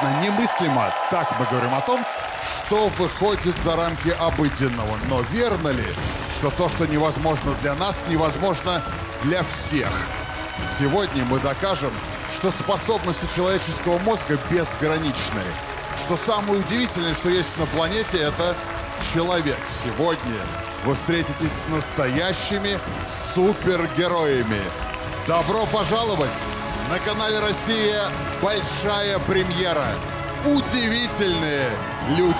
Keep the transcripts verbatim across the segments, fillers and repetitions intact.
невероятно, немыслимо. Так мы говорим о том, что выходит за рамки обыденного. Но верно ли, что то, что невозможно для нас, невозможно для всех? Сегодня мы докажем, что способности человеческого мозга безграничны. Что самое удивительное, что есть на планете, это человек. Сегодня вы встретитесь с настоящими супергероями. Добро пожаловать на канале «Россия. Большая премьера». Удивительные люди.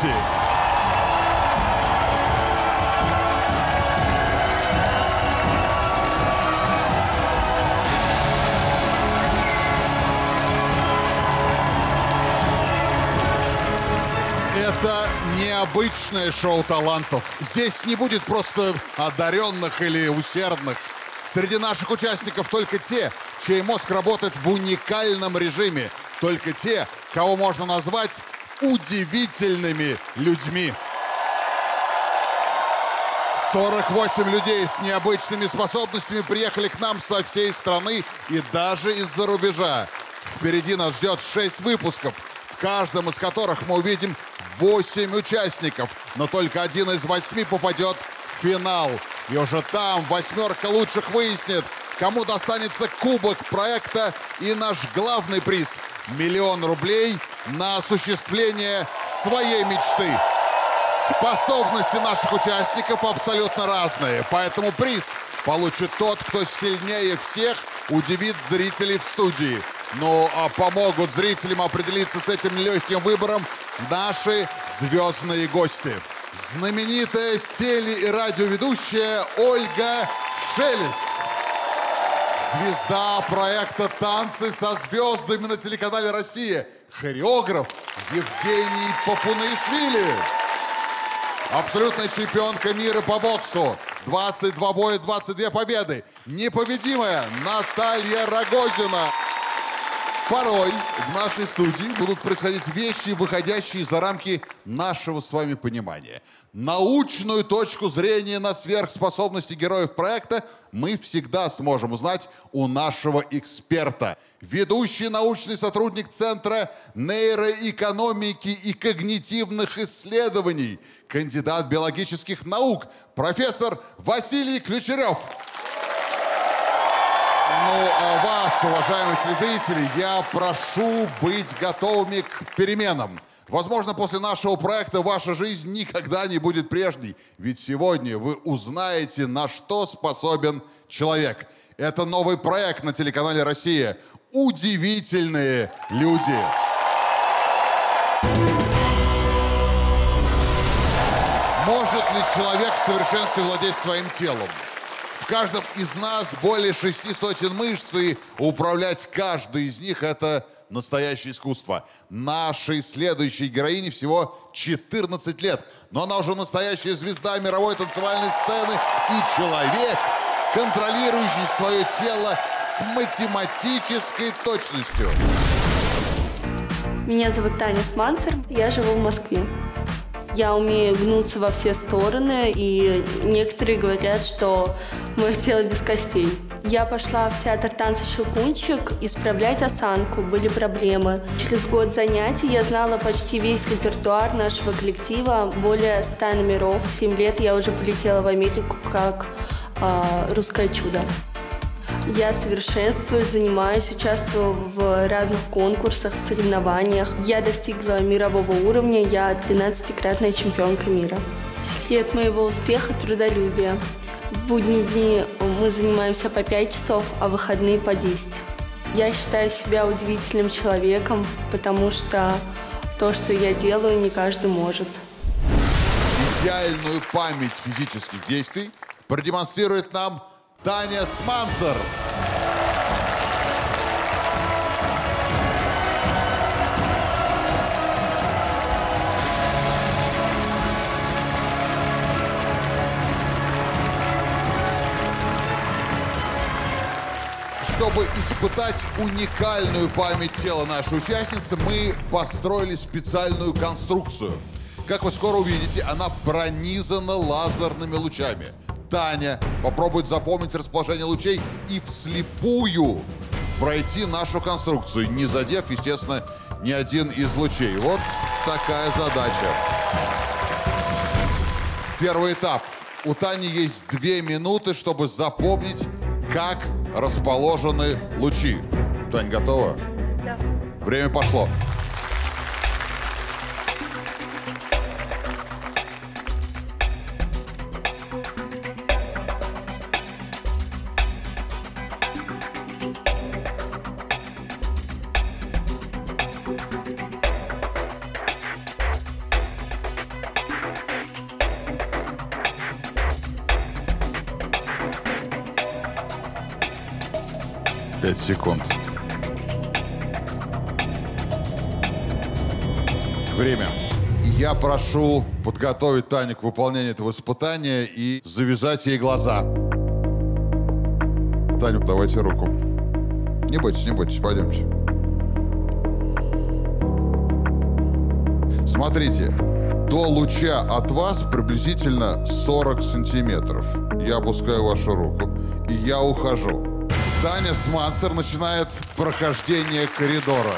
Это необычное шоу талантов. Здесь не будет просто одаренных или усердных. Среди наших участников только те, чей мозг работает в уникальном режиме. Только те, кого можно назвать удивительными людьми. сорок восемь людей с необычными способностями приехали к нам со всей страны и даже из-за рубежа. Впереди нас ждет шесть выпусков, в каждом из которых мы увидим восемь участников, но только один из восьми попадет в финал. И уже там восьмерка лучших выяснит, кому достанется кубок проекта и наш главный приз – миллион рублей на осуществление своей мечты. Способности наших участников абсолютно разные, поэтому приз получит тот, кто сильнее всех удивит зрителей в студии. Ну, а помогут зрителям определиться с этим легким выбором наши звездные гости. Знаменитая теле- и радиоведущая Ольга Шелест. Звезда проекта «Танцы со звездами» на телеканале «Россия». Хореограф Евгений Папунаишвили. Абсолютная чемпионка мира по боксу. двадцать два боя, двадцать две победы. Непобедимая Наталья Рогозина. Порой в нашей студии будут происходить вещи, выходящие за рамки нашего с вами понимания. Научную точку зрения на сверхспособности героев проекта мы всегда сможем узнать у нашего эксперта. Ведущий научный сотрудник Центра нейроэкономики и когнитивных исследований, кандидат биологических наук, профессор Василий Ключарев. Ну, а вас, уважаемые телезрители, я прошу быть готовыми к переменам. Возможно, после нашего проекта ваша жизнь никогда не будет прежней. Ведь сегодня вы узнаете, на что способен человек. Это новый проект на телеканале «Россия». Удивительные люди. Может ли человек в совершенстве владеть своим телом? В каждом из нас более шести сотен мышц, и управлять каждой из них – это настоящее искусство. Нашей следующей героине всего четырнадцать лет, но она уже настоящая звезда мировой танцевальной сцены и человек, контролирующий свое тело с математической точностью. Меня зовут Таня Сманцер, я живу в Москве. Я умею гнуться во все стороны, и некоторые говорят, что мое тело без костей. Я пошла в театр танца «Щелкунчик» исправлять осанку, были проблемы. Через год занятий я знала почти весь репертуар нашего коллектива, более ста номеров. В семь лет я уже полетела в Америку как э, русское чудо. Я совершенствуюсь, занимаюсь, участвую в разных конкурсах, в соревнованиях. Я достигла мирового уровня, я тринадцатикратная чемпионка мира. Секрет моего успеха – трудолюбие. В будние дни мы занимаемся по пять часов, а выходные по десять. Я считаю себя удивительным человеком, потому что то, что я делаю, не каждый может. Идеальную память физических действий продемонстрирует нам Таня Сманцер. Чтобы испытать уникальную память тела нашей участницы, мы построили специальную конструкцию. Как вы скоро увидите, она пронизана лазерными лучами. Таня попробует запомнить расположение лучей и вслепую пройти нашу конструкцию, не задев, естественно, ни один из лучей. Вот такая задача. Первый этап. У Тани есть две минуты, чтобы запомнить, как расположены лучи. Тань, готова? Да. Время пошло. пять секунд. Время. Я прошу подготовить Таню к выполнению этого испытания и завязать ей глаза. Таню, давайте руку. Не бойтесь, не бойтесь, пойдемте. Смотрите, до луча от вас приблизительно сорок сантиметров. Я опускаю вашу руку, и я ухожу. Таня Сманцер начинает прохождение коридора.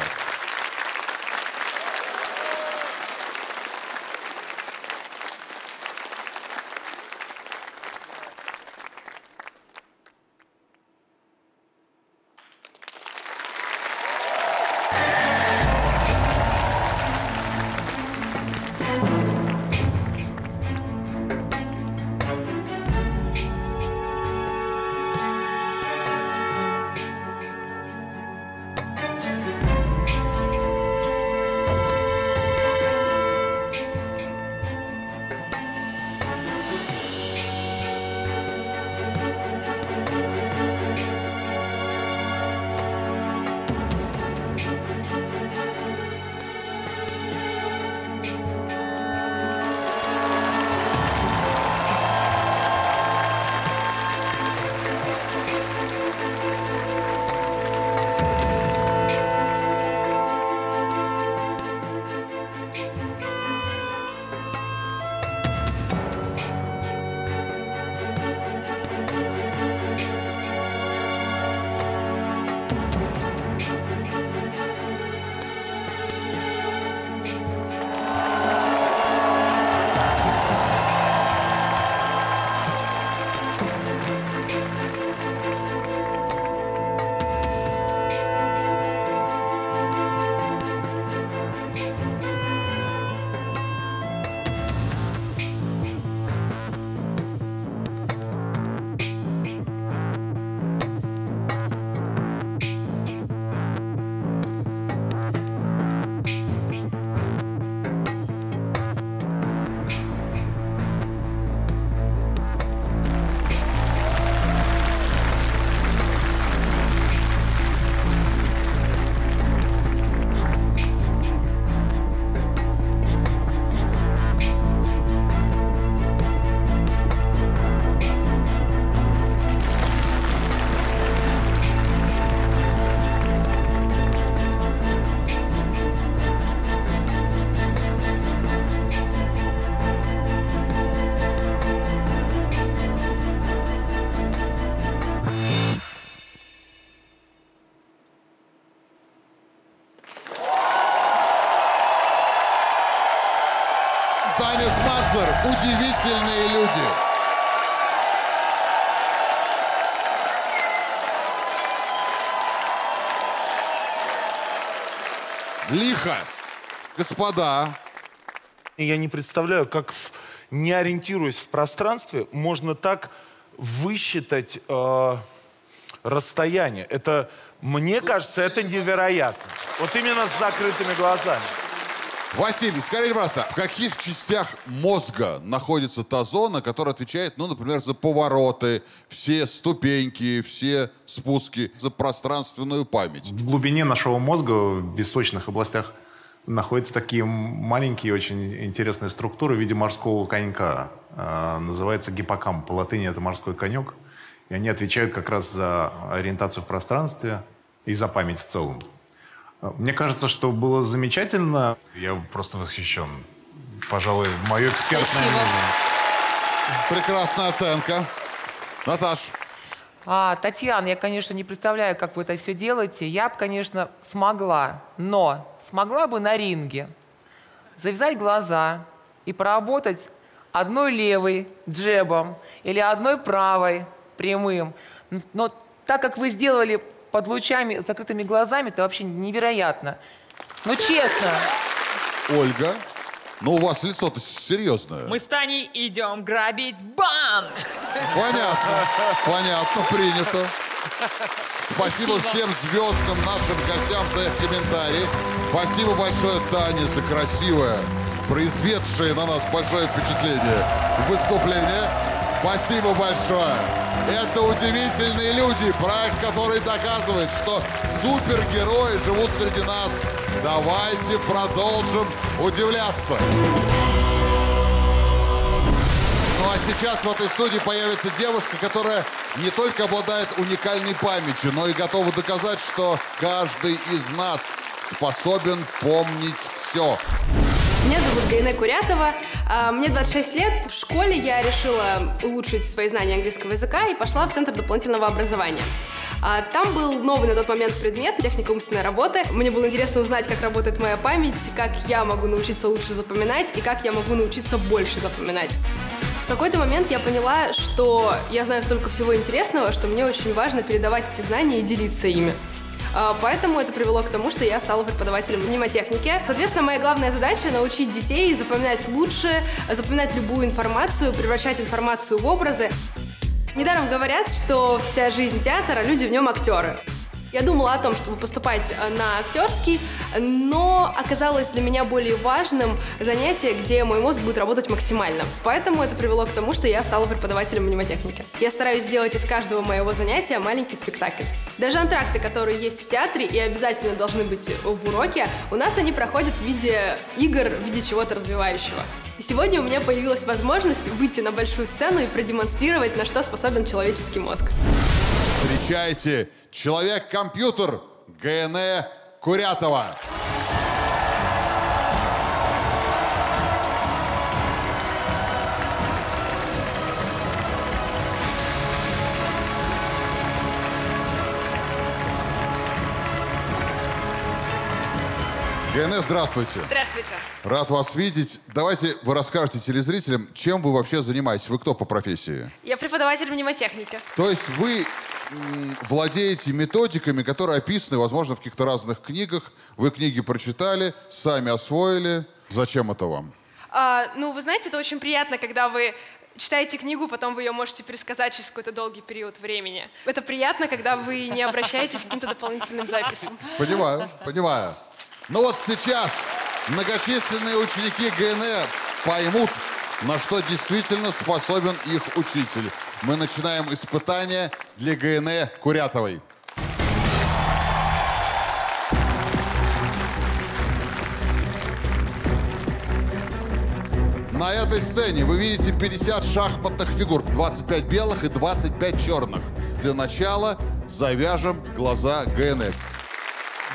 Удивительные люди. Лихо. Господа. Я не представляю, как, в, не ориентируясь в пространстве, можно так высчитать э, расстояние. Это, мне кажется, это невероятно. Вот именно с закрытыми глазами. Василий, скажите, пожалуйста, в каких частях мозга находится та зона, которая отвечает, ну, например, за повороты, все ступеньки, все спуски, за пространственную память? В глубине нашего мозга, в височных областях, находятся такие маленькие, очень интересные структуры в виде морского конька. Э, называется гиппокамп. По латыни это морской конек. И они отвечают как раз за ориентацию в пространстве и за память в целом. Мне кажется, что было замечательно. Я просто восхищен. Пожалуй, мое экспертное мнение. Прекрасная оценка. Наташ. А, Татьяна, я, конечно, не представляю, как вы это все делаете. Я бы, конечно, смогла, но смогла бы на ринге завязать глаза и поработать одной левой джебом или одной правой прямым. Но так как вы сделали под лучами, закрытыми глазами, это вообще невероятно. Ну, честно. Ольга, ну у вас лицо-то серьезное. Мы с Таней идем грабить банк. Понятно, понятно, принято. Спасибо, Спасибо всем звездным нашим гостям за их комментарии. Спасибо большое Тане за красивое, произведшее на нас большое впечатление выступление. Спасибо большое. Это удивительные люди, проект, который доказывает, что супергерои живут среди нас. Давайте продолжим удивляться. Ну а сейчас в этой студии появится девушка, которая не только обладает уникальной памятью, но и готова доказать, что каждый из нас способен помнить все. Меня зовут Гарина Курякова, мне двадцать шесть лет. В школе я решила улучшить свои знания английского языка и пошла в Центр дополнительного образования. Там был новый на тот момент предмет — техника умственной работы. Мне было интересно узнать, как работает моя память, как я могу научиться лучше запоминать и как я могу научиться больше запоминать. В какой-то момент я поняла, что я знаю столько всего интересного, что мне очень важно передавать эти знания и делиться ими. Поэтому это привело к тому, что я стала преподавателем мнемотехники. Соответственно, моя главная задача — научить детей запоминать лучше, запоминать любую информацию, превращать информацию в образы. Недаром говорят, что вся жизнь театра, люди в нем актеры. Я думала о том, чтобы поступать на актерский, но оказалось для меня более важным занятие, где мой мозг будет работать максимально. Поэтому это привело к тому, что я стала преподавателем мнемотехники. Я стараюсь сделать из каждого моего занятия маленький спектакль. Даже антракты, которые есть в театре и обязательно должны быть в уроке, у нас они проходят в виде игр, в виде чего-то развивающего. И сегодня у меня появилась возможность выйти на большую сцену и продемонстрировать, на что способен человеческий мозг. Встречайте, человек-компьютер Гарина Курякова. Гарина, здравствуйте. Здравствуйте. Рад вас видеть. Давайте вы расскажете телезрителям, чем вы вообще занимаетесь. Вы кто по профессии? Я преподаватель мнемотехники. То есть вы владеете методиками, которые описаны, возможно, в каких-то разных книгах. Вы книги прочитали, сами освоили. Зачем это вам? А, ну, вы знаете, это очень приятно, когда вы читаете книгу, потом вы ее можете пересказать через какой-то долгий период времени. Это приятно, когда вы не обращаетесь к каким-то дополнительным записям. Понимаю, понимаю. Ну вот сейчас многочисленные ученики Г Н Э поймут, на что действительно способен их учитель. Мы начинаем испытание для Гарины Куряковой. На этой сцене вы видите пятьдесят шахматных фигур, двадцать пять белых и двадцать пять черных. Для начала завяжем глаза Г Н Э.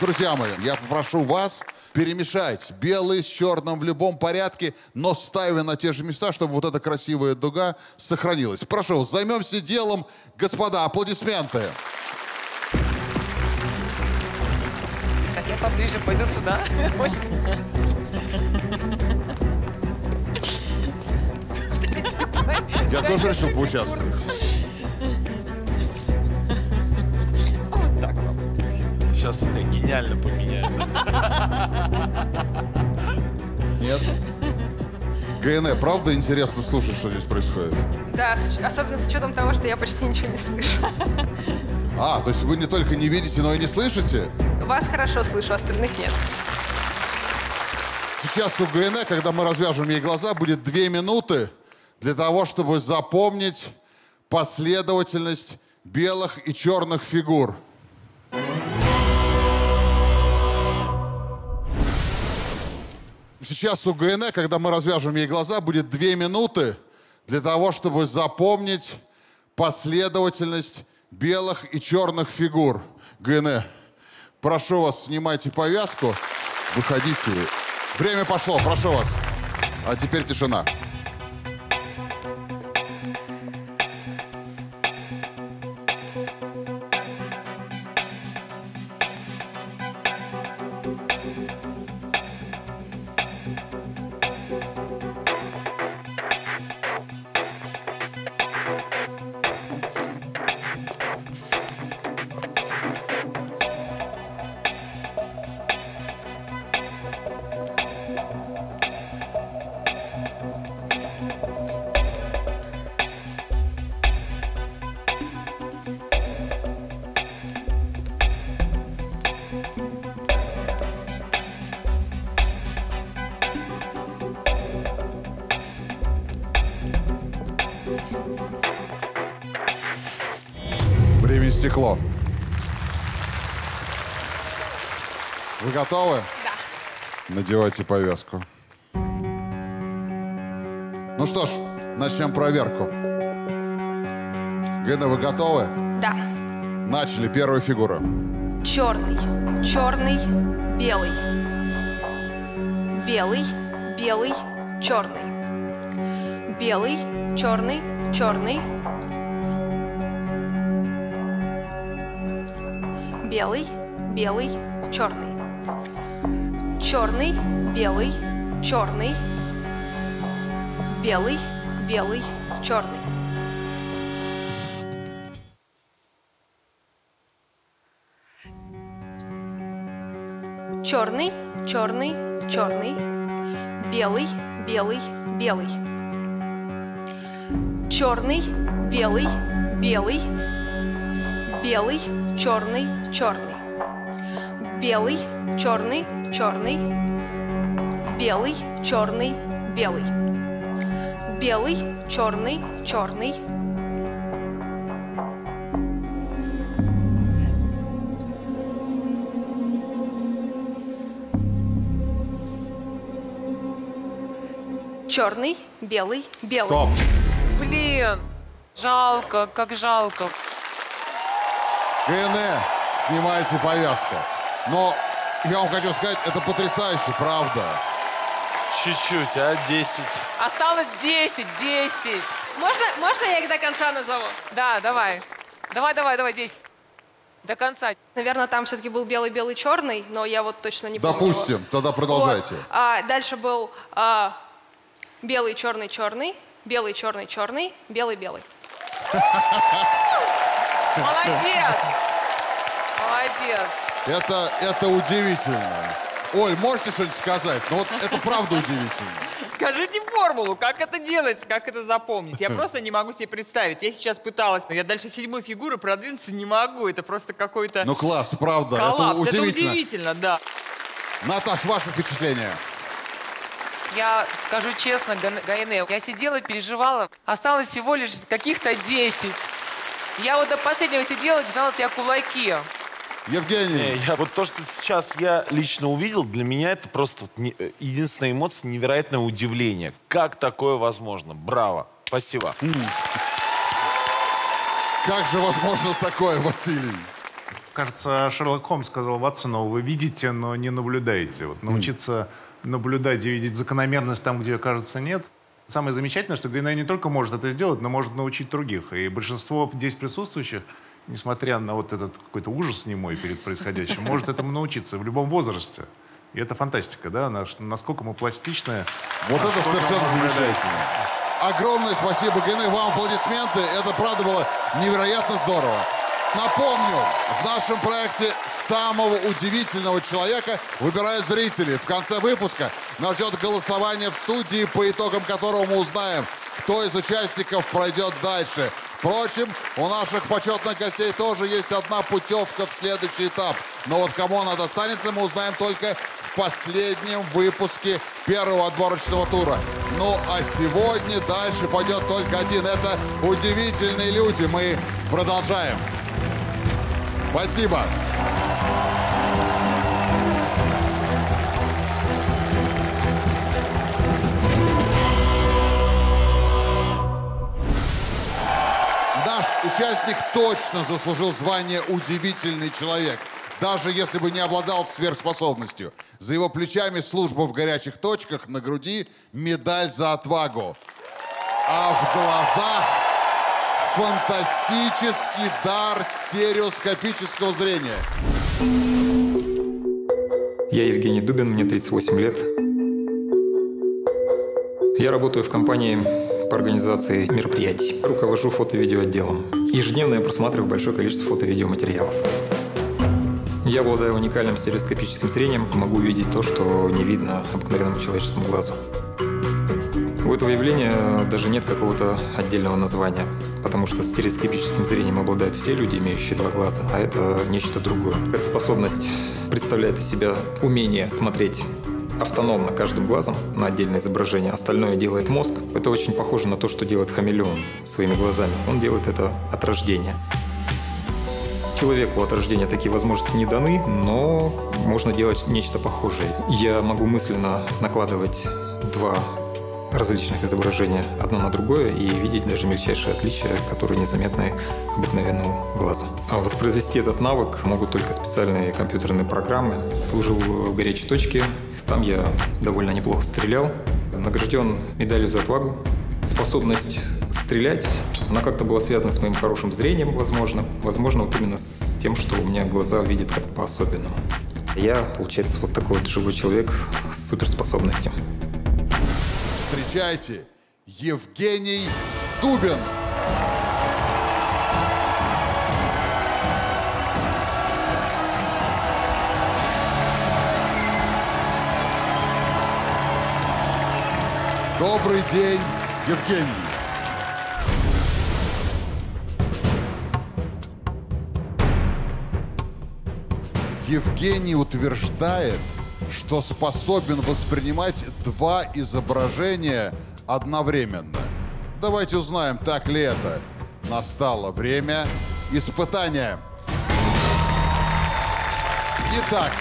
Друзья мои, я попрошу вас перемешать белый с черным в любом порядке, но ставя на те же места, чтобы вот эта красивая дуга сохранилась. Прошу, займемся делом, господа, аплодисменты. Так, я поближе пойду сюда. Я тоже решил поучаствовать. Сейчас вот я гениально поменяю. Нет? Г Н Э, правда интересно слушать, что здесь происходит? Да, особенно с учетом того, что я почти ничего не слышу. А, то есть вы не только не видите, но и не слышите? Вас хорошо слышу, остальных нет. Сейчас у Г Н Э, когда мы развяжем ей глаза, будет две минуты для того, чтобы запомнить последовательность белых и черных фигур. Сейчас у Г Н Э, когда мы развяжем ей глаза, будет две минуты для того, чтобы запомнить последовательность белых и черных фигур. Г Н Э, прошу вас, снимайте повязку, выходите. Время пошло, прошу вас. А теперь тишина. Время стекло. Вы готовы? Да. Надевайте повязку. Ну что ж, начнем проверку. Гена, вы готовы? Да. Начали. Первая фигура. Черный, черный, белый. Белый, белый, черный. Белый, черный, черный. Белый, белый, черный. Черный, белый, черный. Белый, белый, черный. Черный, черный, черный. Белый, белый, белый. Черный, белый, белый. Белый, черный, черный. Белый, черный, черный. Белый, черный, белый. Белый, черный, черный. Черный, белый, белый. Стоп. Блин, жалко, как жалко. ГНЭ, снимайте повязку. Но я вам хочу сказать, это потрясающе, правда. Чуть-чуть, а? десять. Осталось десять, десять. Можно, можно я их до конца назову? Да, давай. Давай, давай, давай, десять. До конца. Наверное, там все-таки был белый-белый-черный, но я вот точно не помню. Допустим, его. Тогда продолжайте. Вот. А, дальше был а, белый-черный-черный, белый-черный-черный, белый-белый. Молодец! Молодец! Это, это удивительно. Оль, можете что-нибудь сказать? Ну вот это правда удивительно. Скажите формулу, как это делать, как это запомнить. Я просто не могу себе представить. Я сейчас пыталась, но я дальше седьмой фигуры продвинуться не могу. Это просто какой-то... Ну класс, правда. Коллапс. Это удивительно. Это удивительно, да. Наташ, ваше впечатление? Я скажу честно, Гайне, я сидела, переживала. Осталось всего лишь каких-то десять. Я вот до последнего сидела, держала тебя кулаки. Евгений. Не, я, вот то, что сейчас я лично увидел, для меня это просто не, единственная эмоция, невероятное удивление. Как такое возможно? Браво. Спасибо. Mm. Как же возможно такое, Василий? Кажется, Шерлок Холмс сказал Ватсону: вы видите, но не наблюдаете. Вот научиться mm. наблюдать и видеть закономерность там, где ее, кажется, нет. Самое замечательное, что Гайне не только может это сделать, но может научить других. И большинство здесь присутствующих, несмотря на вот этот какой-то ужас немой перед происходящим, может этому научиться в любом возрасте. И это фантастика, да? Насколько мы пластичны. Вот это совершенно замечательно. Огромное спасибо, Гайне, вам аплодисменты. Это, правда, было невероятно здорово. Напомню, в нашем проекте самого удивительного человека выбирают зрители. В конце выпуска нас ждет голосование в студии, по итогам которого мы узнаем, кто из участников пройдет дальше. Впрочем, у наших почетных гостей тоже есть одна путевка в следующий этап. Но вот кому она достанется, мы узнаем только в последнем выпуске первого отборочного тура. Ну, а сегодня дальше пойдет только один. Это удивительные люди. Мы продолжаем. Спасибо. Наш участник точно заслужил звание «Удивительный человек», даже если бы не обладал сверхспособностью. За его плечами служба в горячих точках, на груди медаль за отвагу. А в глазах... фантастический дар стереоскопического зрения. Я Евгений Дубин, мне тридцать восемь лет. Я работаю в компании по организации мероприятий. Руковожу фото-видеоотделом. Ежедневно я просматриваю большое количество фото-видеоматериалов. Я обладаю уникальным стереоскопическим зрением, могу видеть то, что не видно обыкновенному человеческому глазу. У этого явления даже нет какого-то отдельного названия, потому что стереоскопическим зрением обладают все люди, имеющие два глаза, а это нечто другое. Эта способность представляет из себя умение смотреть автономно каждым глазом на отдельное изображение, остальное делает мозг. Это очень похоже на то, что делает хамелеон своими глазами. Он делает это от рождения. Человеку от рождения такие возможности не даны, но можно делать нечто похожее. Я могу мысленно накладывать два различных изображения одно на другое и видеть даже мельчайшие отличия, которые незаметны обыкновенному глазу. А воспроизвести этот навык могут только специальные компьютерные программы. Служил в горячей точке, там я довольно неплохо стрелял, награжден медалью за отвагу. Способность стрелять, она как-то была связана с моим хорошим зрением, возможно. Возможно, вот именно с тем, что у меня глаза видят как по-особенному. Я, получается, вот такой вот живой человек с суперспособностью. Встречайте, Евгений Дубин. Добрый день, Евгений. Евгений утверждает, что способен воспринимать два изображения одновременно. Давайте узнаем, так ли это. Настало время испытания. Итак,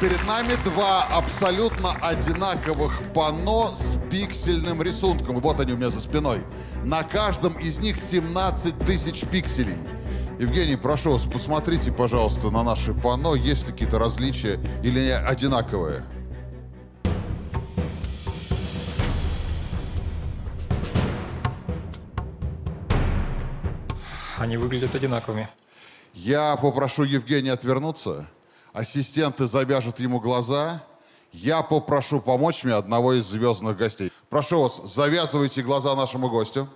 перед нами два абсолютно одинаковых панно с пиксельным рисунком. Вот они у меня за спиной. На каждом из них семнадцать тысяч пикселей. Евгений, прошу вас, посмотрите, пожалуйста, на наше панно, есть ли какие-то различия или не одинаковые. Они выглядят одинаковыми. Я попрошу Евгения отвернуться, ассистенты завяжут ему глаза. Я попрошу помочь мне одного из звездных гостей. Прошу вас, завязывайте глаза нашему гостю.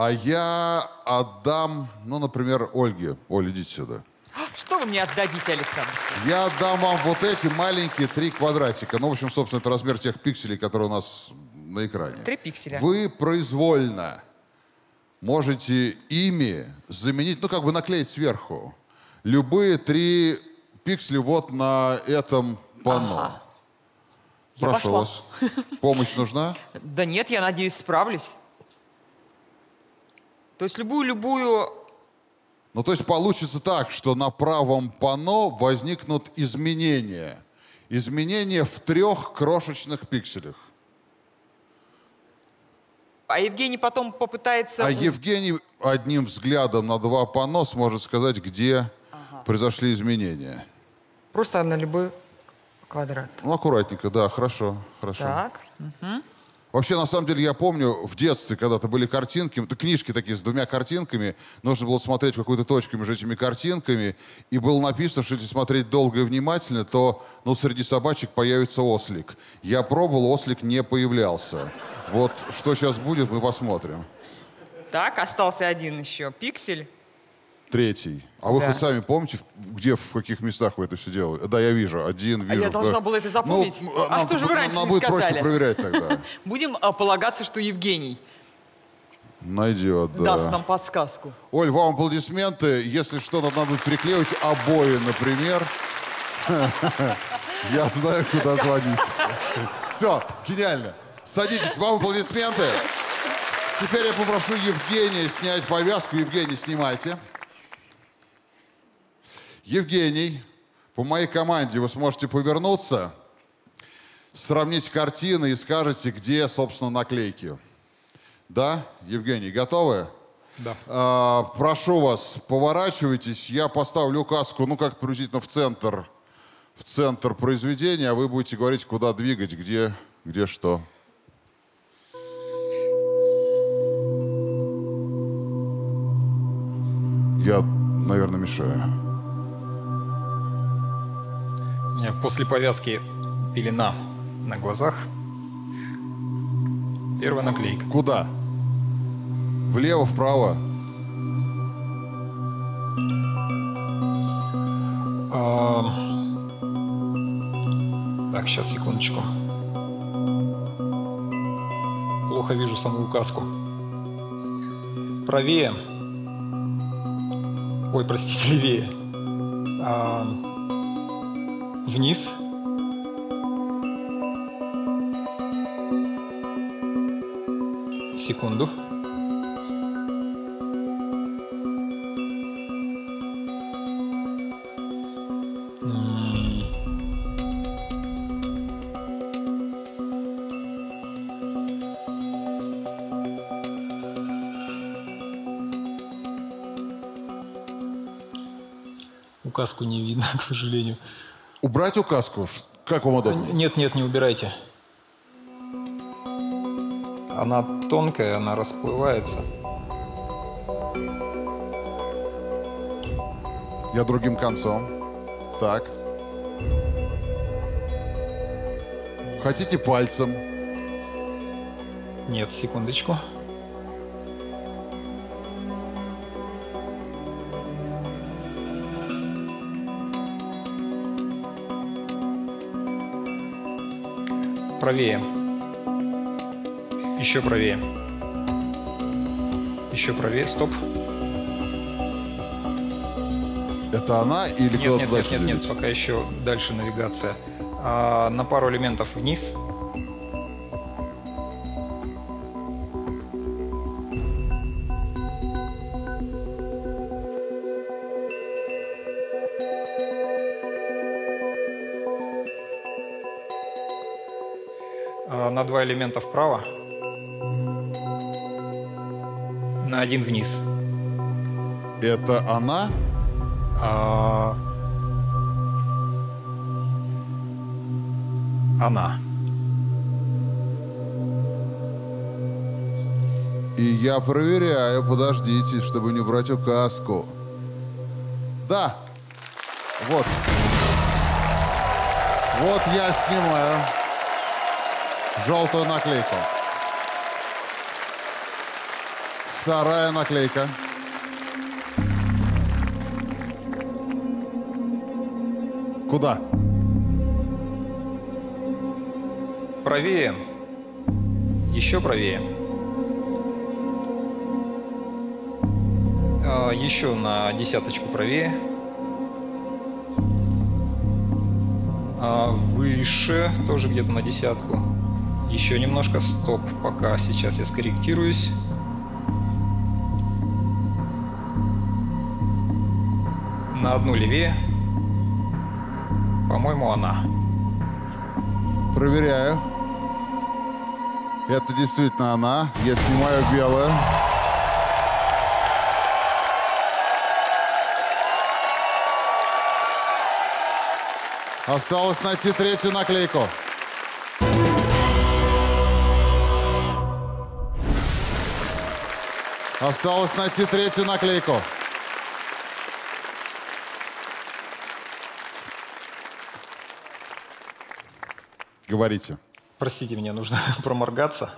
А я отдам, ну, например, Ольге. Оль, идите сюда. Что вы мне отдадите, Александр? Я отдам вам вот эти маленькие три квадратика. Ну, в общем, собственно, это размер тех пикселей, которые у нас на экране. Три пикселя. Вы произвольно можете ими заменить, ну, как бы наклеить сверху, любые три пикселя вот на этом панно. Ага. Прошу вас. Помощь нужна? Да нет, я надеюсь, справлюсь. То есть любую-любую... Ну, то есть получится так, что на правом панно возникнут изменения. Изменения в трех крошечных пикселях. А Евгений потом попытается... А Евгений одним взглядом на два панно сможет сказать, где ага. произошли изменения. Просто на любой квадрат. Ну, аккуратненько, да, хорошо, хорошо. Так, угу. Вообще, на самом деле, я помню, в детстве когда-то были картинки, книжки такие с двумя картинками, нужно было смотреть в какую-то точку между этими картинками, и было написано, что если смотреть долго и внимательно, то, ну, среди собачек появится ослик. Я пробовал, ослик не появлялся. Вот что сейчас будет, мы посмотрим. Так, остался один еще. Пиксель. Третий. А вы да. хоть сами помните, где, в каких местах вы это все делали? Да, я вижу. Один, вижу. А я должна да. была это запомнить. Ну, а нам, что же вы раньше нам не сказали? Будет проще проверять тогда. Будем полагаться, что Евгений найдет, да. даст нам подсказку. Оль, вам аплодисменты. Если что, нам надо будет приклеивать обои, например. Я знаю, куда звонить. Все, гениально. Садитесь, вам аплодисменты. Теперь я попрошу Евгения снять повязку. Евгений, снимайте. Евгений, по моей команде вы сможете повернуться, сравнить картины и скажете, где, собственно, наклейки. Да, Евгений, готовы? Да. А, прошу вас, поворачивайтесь. Я поставлю указку, ну, как-то приблизительно в центр, в центр произведения, а вы будете говорить, куда двигать, где, где что. Я, наверное, мешаю. У меня после повязки пелена на глазах. Первая наклейка. Куда? Влево, вправо? А... Так, сейчас, секундочку. плохо вижу саму указку. Правее. Ой, простите, левее. А, вниз. Секунду. Указку не видно, к сожалению. Убрать указку? Как вам удобнее? Нет, нет, не убирайте. Она тонкая, она расплывается. Я другим концом. Так. Хотите пальцем? Нет, секундочку. Правее. Еще правее. Еще правее. Стоп. Это она или кто-то дальше? Нет, нет, нет, пока еще дальше навигация. А, на пару элементов вниз. На два элемента вправо, на один вниз. Это она? А... Она. И я проверяю, подождите, чтобы не брать указку. Да, вот. Вот я снимаю желтую наклейку. Вторая наклейка. Куда? Правее. Еще правее. Еще на десяточку правее. Выше, тоже где-то на десятку. Еще немножко, стоп, пока сейчас я скорректируюсь. На одну левее. По-моему, она. Проверяю. Это действительно она. Я снимаю белую. Осталось найти третью наклейку. Осталось найти третью наклейку. Говорите. Простите, мне нужно проморгаться.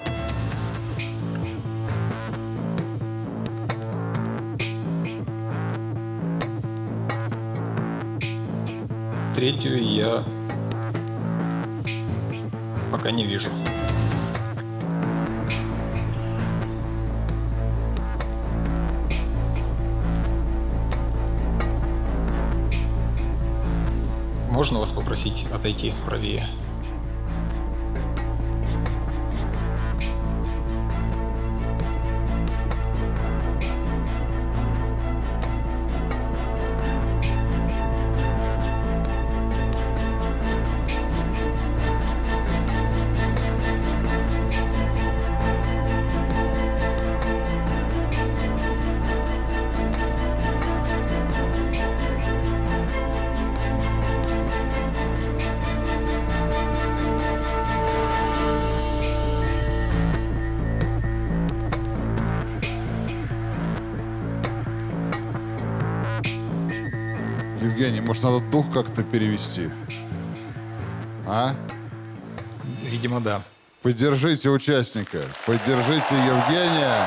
Третью я пока не вижу. Можно вас попросить отойти правее? Может, надо дух как-то перевести? А? Видимо, да. Поддержите участника. Поддержите Евгения.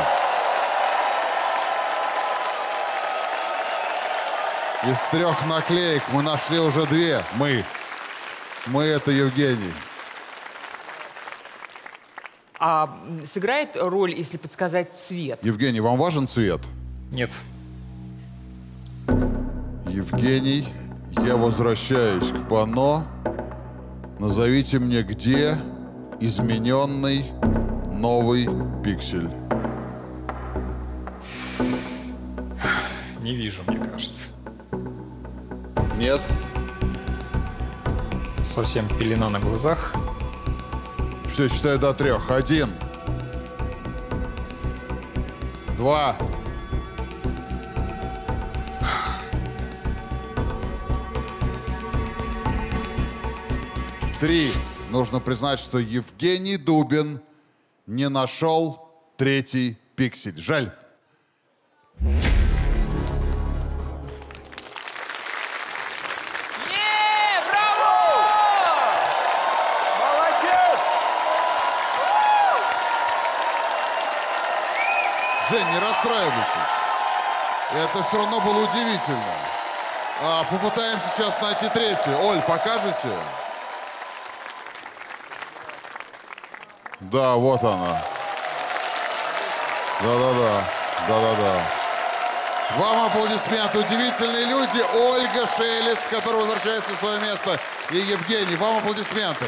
Из трех наклеек мы нашли уже две. Мы. Мы — это Евгений. А сыграет роль, если подсказать цвет? Евгений, вам важен цвет? Нет. Евгений, я возвращаюсь к панно. Назовите мне, где измененный новый пиксель. Не вижу, мне кажется. Нет? Совсем пелена на глазах. Все, считаю до трех. Один. Два. Три. Нужно признать, что Евгений Дубин не нашел третий пиксель. Жаль. Не расстраивайтесь. Это все равно было удивительно. А, попытаемся сейчас найти третий. Оль, покажете? Да, вот она. Да-да-да. Да-да-да. Вам аплодисменты. Удивительные люди. Ольга Шелест, которая возвращается на свое место. И Евгений. Вам аплодисменты.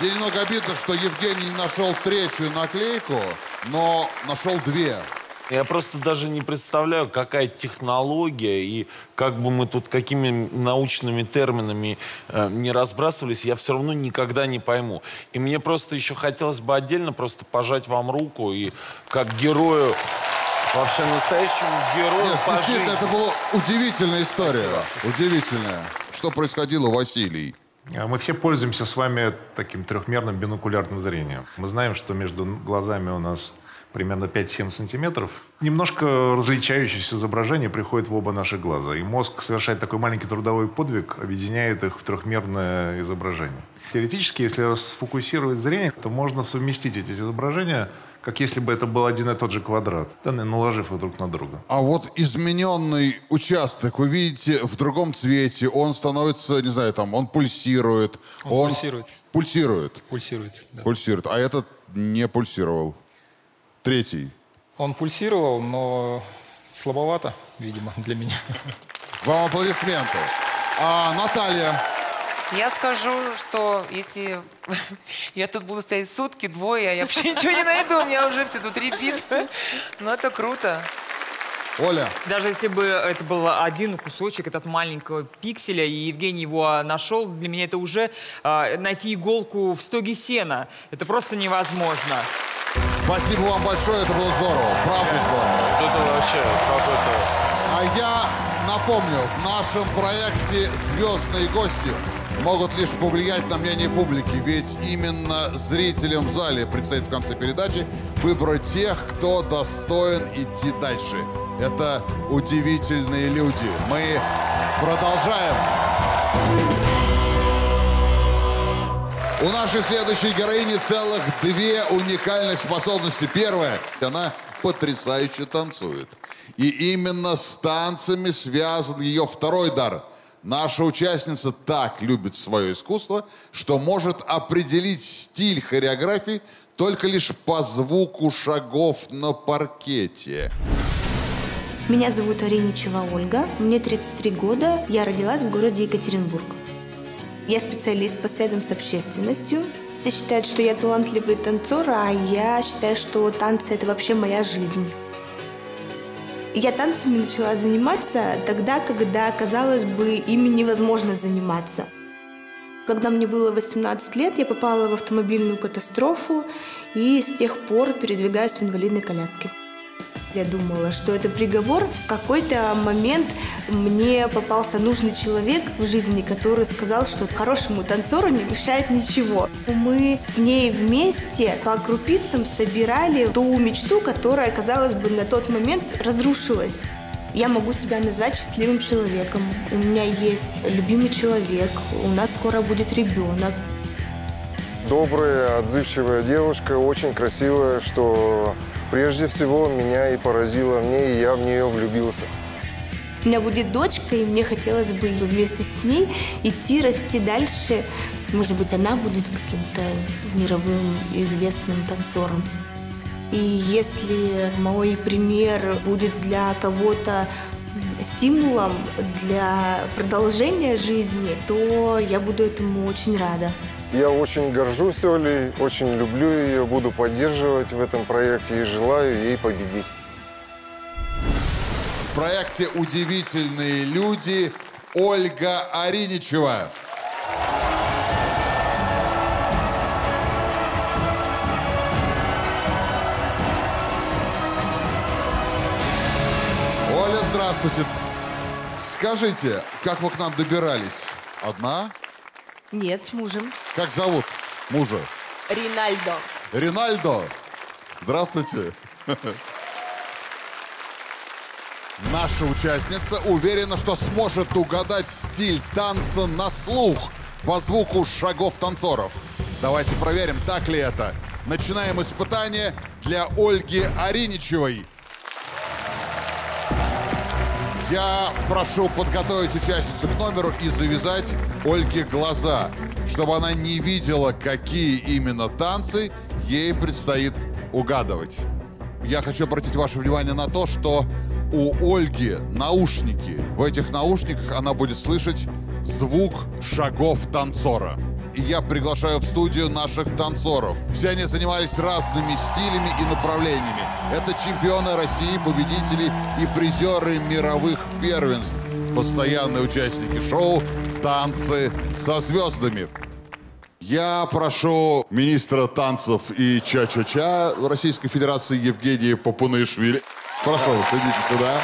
Мне немного обидно, что Евгений не нашел третью наклейку, но нашел две. Я просто даже не представляю, какая технология, и как бы мы тут какими научными терминами э, не разбрасывались, я все равно никогда не пойму. И мне просто еще хотелось бы отдельно просто пожать вам руку и как герою, вообще настоящему герою. Нет, по действительно, жизни. Это была удивительная история. Спасибо. Удивительная. Что происходило, Василий? Мы все пользуемся с вами таким трехмерным бинокулярным зрением. Мы знаем, что между глазами у нас примерно пять-семь сантиметров. Немножко различающиеся изображения приходят в оба наших глаза. И мозг совершает такой маленький трудовой подвиг, объединяет их в трехмерное изображение. Теоретически, если расфокусировать зрение, то можно совместить эти изображения, как если бы это был один и тот же квадрат, наложив их друг на друга. А вот измененный участок, вы видите, в другом цвете, он становится, не знаю, там, он пульсирует. Он, он... пульсирует. Пульсирует? Пульсирует, да. Пульсирует, а этот не пульсировал. Третий. Он пульсировал, но слабовато, видимо, для меня. Вам аплодисменты. А, Наталья. Я скажу, что если я тут буду стоять сутки, двое, а я вообще ничего не найду, у меня уже все тут репит. Но это круто. Оля. Даже если бы это был один кусочек, этот маленького пикселя, и Евгений его нашел, для меня это уже э, найти иголку в стоге сена. Это просто невозможно. Спасибо вам большое, это было здорово. Правда здорово. Это вообще какой-то... А я напомню, в нашем проекте «Звездные гости» могут лишь повлиять на мнение публики, ведь именно зрителям в зале предстоит в конце передачи выбрать тех, кто достоин идти дальше. Это удивительные люди. Мы продолжаем. У нашей следующей героини целых две уникальных способности. Первая – она потрясающе танцует. И именно с танцами связан ее второй дар. Наша участница так любит свое искусство, что может определить стиль хореографии только лишь по звуку шагов на паркете. Меня зовут Ариничева Ольга, мне тридцать три года, я родилась в городе Екатеринбург. Я специалист по связям с общественностью. Все считают, что я талантливый танцор, а я считаю, что танцы – это вообще моя жизнь. Я танцами начала заниматься тогда, когда, казалось бы, ими невозможно заниматься. Когда мне было восемнадцать лет, я попала в автомобильную катастрофу и с тех пор передвигаюсь в инвалидной коляске. Я думала, что это приговор. В какой-то момент мне попался нужный человек в жизни, который сказал, что хорошему танцору не мешает ничего. Мы с ней вместе по крупицам собирали ту мечту, которая, казалось бы, на тот момент разрушилась. Я могу себя назвать счастливым человеком. У меня есть любимый человек, у нас скоро будет ребенок. Добрая, отзывчивая девушка, очень красивая, что прежде всего меня и поразило в ней, и я в нее влюбился. У меня будет дочка, и мне хотелось бы вместе с ней идти, расти дальше, Может быть, она будет каким-то мировым известным танцором. И если мой пример будет для кого-то стимулом для продолжения жизни, то я буду этому очень рада. Я очень горжусь Олей, очень люблю ее, буду поддерживать в этом проекте и желаю ей победить. В проекте «Удивительные люди» Ольга Ариничева. Оля, здравствуйте. Скажите, как вы к нам добирались? Одна? Нет, с мужем. Как зовут мужа? Ринальдо. Ринальдо. Здравствуйте. Наша участница уверена, что сможет угадать стиль танца на слух по звуку шагов танцоров. Давайте проверим, так ли это. Начинаем испытание для Ольги Ариничевой. Я прошу подготовить участницу к номеру и завязать Ольге глаза, чтобы она не видела, какие именно танцы ей предстоит угадывать. Я хочу обратить ваше внимание на то, что у Ольги наушники. В этих наушниках она будет слышать звук шагов танцора. И я приглашаю в студию наших танцоров. Все они занимались разными стилями и направлениями. Это чемпионы России, победители и призеры мировых первенств. Постоянные участники шоу «Танцы со звездами». Я прошу министра танцев и ча-ча-ча Российской Федерации Евгения Папунаишвили. Прошу, садитесь сюда.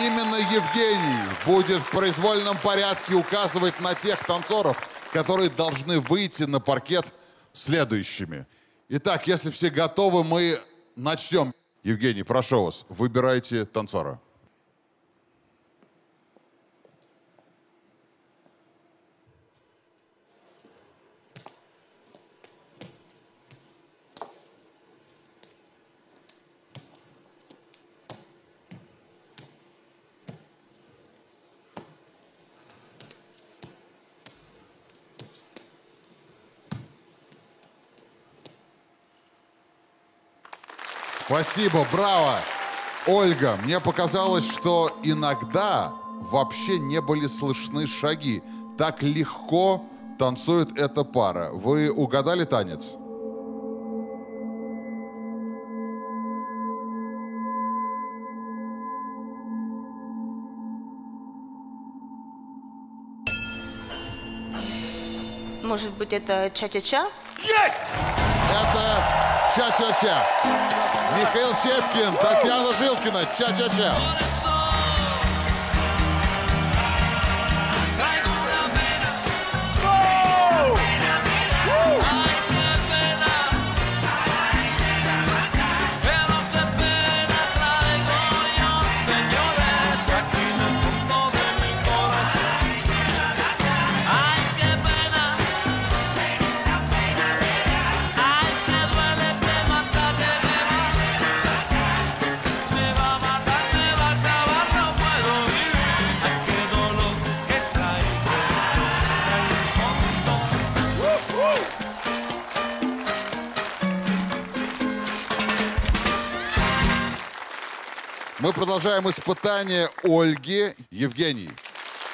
Именно Евгений будет в произвольном порядке указывать на тех танцоров, которые должны выйти на паркет следующими. Итак, если все готовы, мы начнем. Евгений, прошу вас, выбирайте танцора. Спасибо, браво! Ольга, мне показалось, что иногда вообще не были слышны шаги. Так легко танцует эта пара. Вы угадали танец? Может быть, это ча-ча-ча? Есть! Это ча-ча-ча. Михаил Щепкин, Татьяна Жилкина, ча-ча-ча. Мы продолжаем испытание Ольги. Евгений,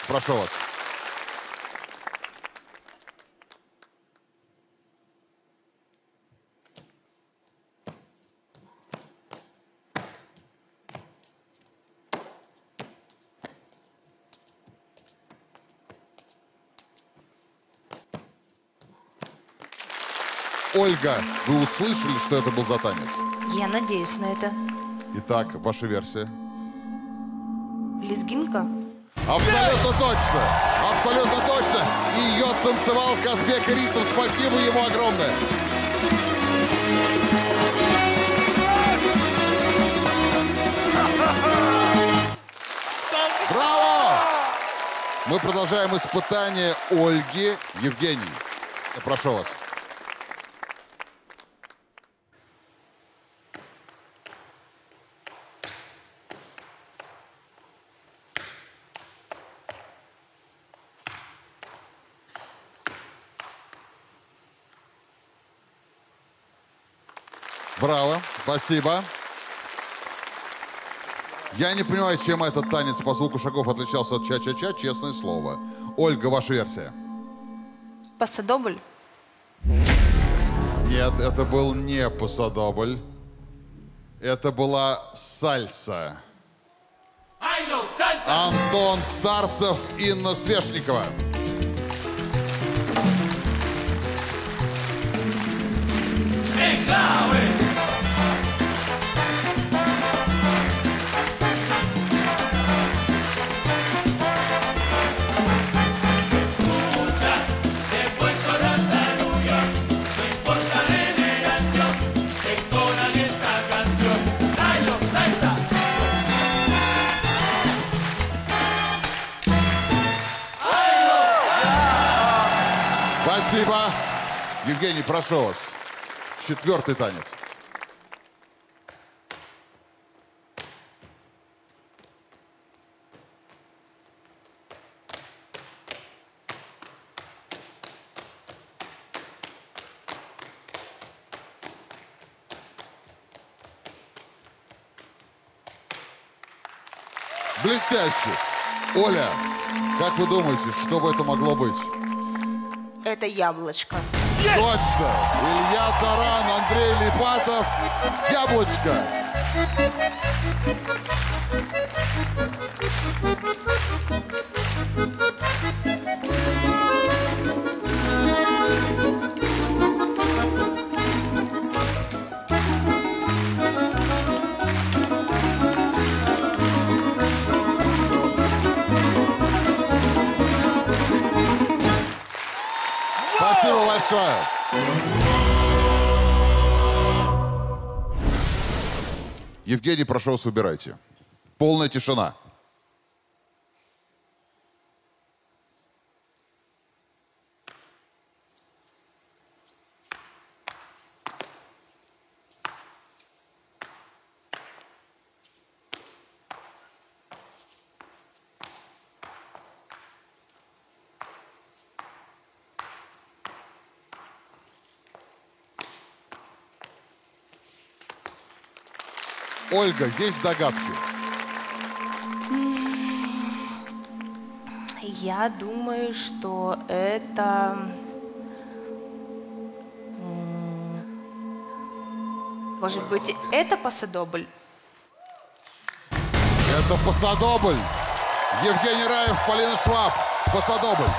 прошу вас. Ольга, вы услышали, что это был за танец? Я надеюсь на это. Итак, ваша версия. Лезгинка? Абсолютно точно! Абсолютно точно! Ее танцевал Казбек Христов. Спасибо ему огромное! Браво! Мы продолжаем испытание Ольги. Евгений, я прошу вас. Браво, спасибо. Я не понимаю, чем этот танец по звуку шагов отличался от ча-ча-ча, честное слово. Ольга, ваша версия. Пасадобль? Нет, это был не пасадобль. Это была сальса. Антон Старцев, Инна Свешникова. Спасибо. Евгений, прошу вас. Четвертый танец. Блестяще. Оля, как вы думаете, что бы это могло быть? Это яблочко. Yes! Точно! Илья Таран, Андрей Липатов, яблочко. Спасибо большое. Евгений, прошу вас, убирайте. Полная тишина. Ольга, есть догадки? Я думаю, что это может быть, это пасадобль. Это пасадобль. Евгений Раев, Полина Шваб, пасадобль.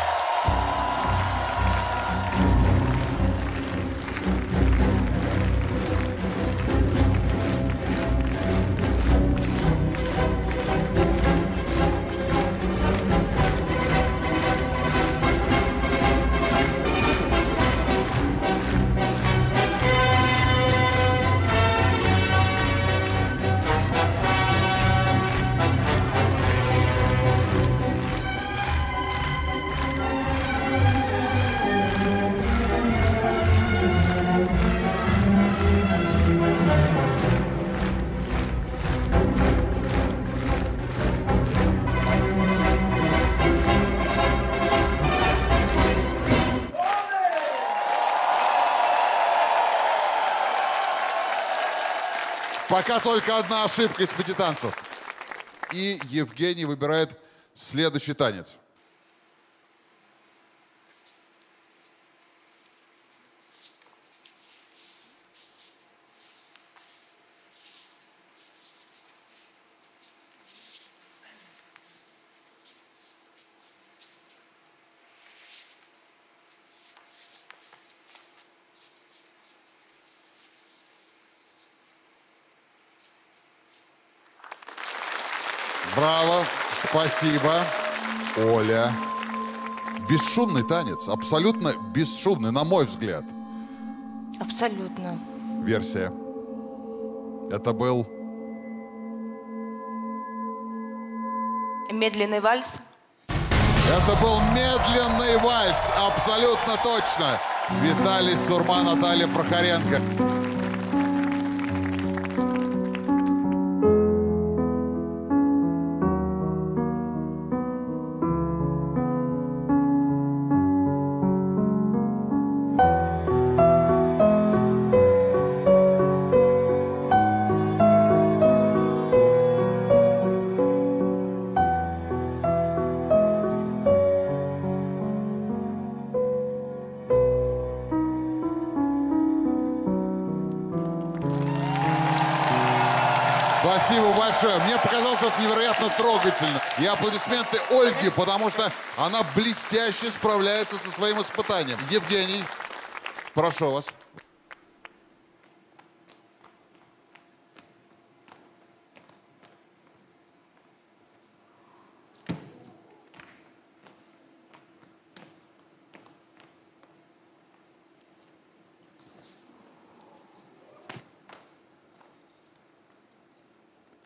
Пока только одна ошибка из пяти танцев. И Евгений выбирает следующий танец. Браво, спасибо, Оля. Бесшумный танец, абсолютно бесшумный, на мой взгляд. Абсолютно. Версия. Это был... медленный вальс. Это был медленный вальс, абсолютно точно. Виталий Сурман, Наталья Прохоренко. Спасибо большое. Мне показалось это невероятно трогательно. И аплодисменты Ольге, потому что она блестяще справляется со своим испытанием. Евгений, прошу вас.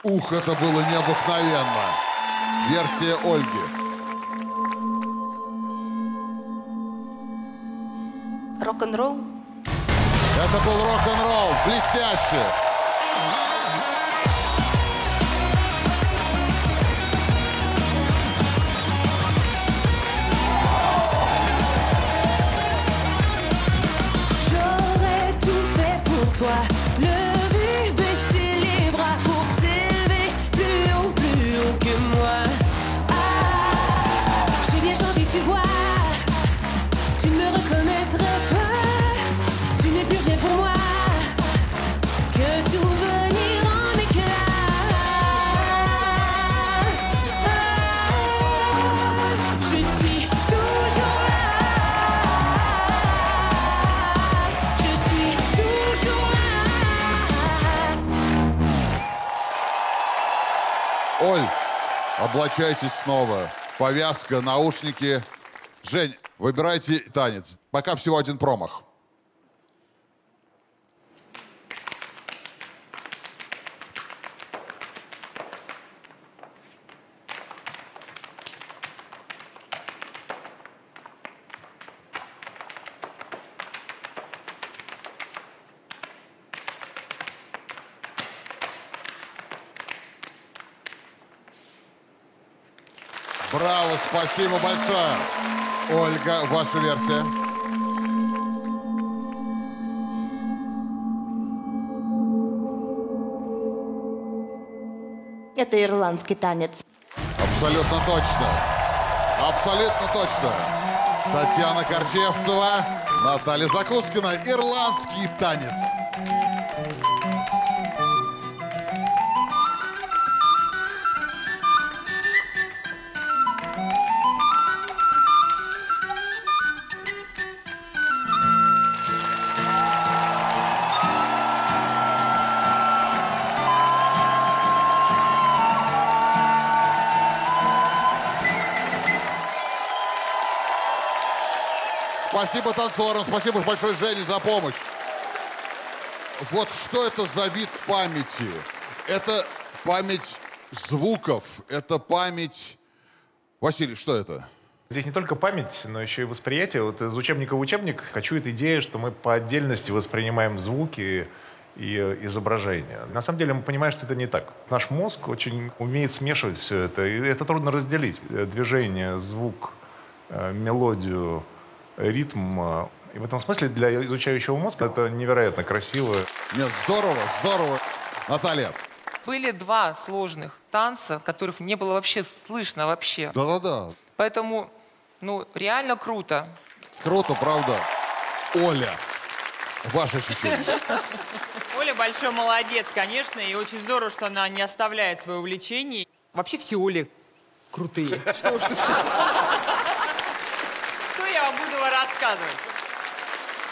Ух, это было необыкновенно. Версия Ольги. Рок-н-ролл. Это был рок-н-ролл. Блестяще. Облачайтесь снова. Повязка, наушники. Жень, выбирайте танец. Пока всего один промах. Браво, спасибо большое. Ольга, ваша версия. Это ирландский танец. Абсолютно точно. Абсолютно точно. Татьяна Коржевцева, Наталья Закускина. Ирландский танец. Спасибо танцорам, спасибо большое Жене за помощь. Вот что это за вид памяти? Это память звуков, это память... Василий, что это? Здесь не только память, но еще и восприятие. Вот из учебника в учебник кочует идея, что мы по отдельности воспринимаем звуки и изображения. На самом деле мы понимаем, что это не так. Наш мозг очень умеет смешивать все это. И это трудно разделить. Движение, звук, мелодию... ритм. И в этом смысле для изучающего мозга это невероятно красиво. Нет, здорово, здорово. Наталья. Были два сложных танца, которых не было вообще слышно вообще. Да-да-да. Поэтому, ну, реально круто. Круто, правда. Оля, ваше ощущение. Оля большой молодец, конечно, и очень здорово, что она не оставляет свое увлечение. Вообще все Оли крутые. Что уж тут... рассказывать.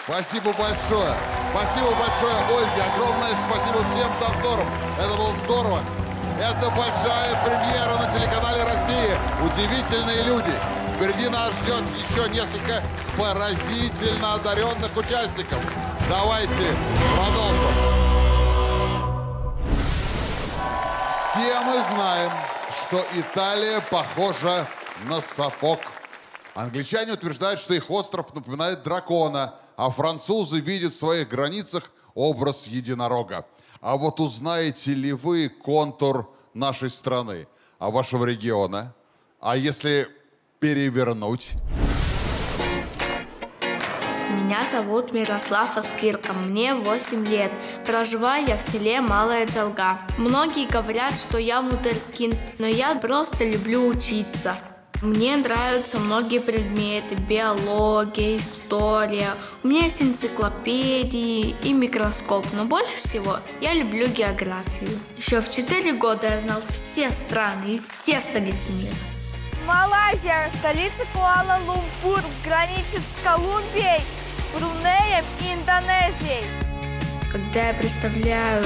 Спасибо большое. Спасибо большое, Ольге. Огромное спасибо всем танцорам. Это было здорово. Это большая премьера на телеканале «Россия». Удивительные люди. Впереди нас ждет еще несколько поразительно одаренных участников. Давайте продолжим. Все мы знаем, что Италия похожа на сапог. Англичане утверждают, что их остров напоминает дракона, а французы видят в своих границах образ единорога. А вот узнаете ли вы контур нашей страны, а вашего региона? А если перевернуть? Меня зовут Мирослав Аскирка, мне восемь лет. Проживаю я в селе Малая Джалга. Многие говорят, что я мудркин, но я просто люблю учиться. Мне нравятся многие предметы, биология, история. У меня есть энциклопедии и микроскоп, но больше всего я люблю географию. Еще в четыре года я знал все страны и все столицы мира. Малайзия, столица Куала-Лумпур, граничит с Колумбией, Брунеем и Индонезией. Когда я представляю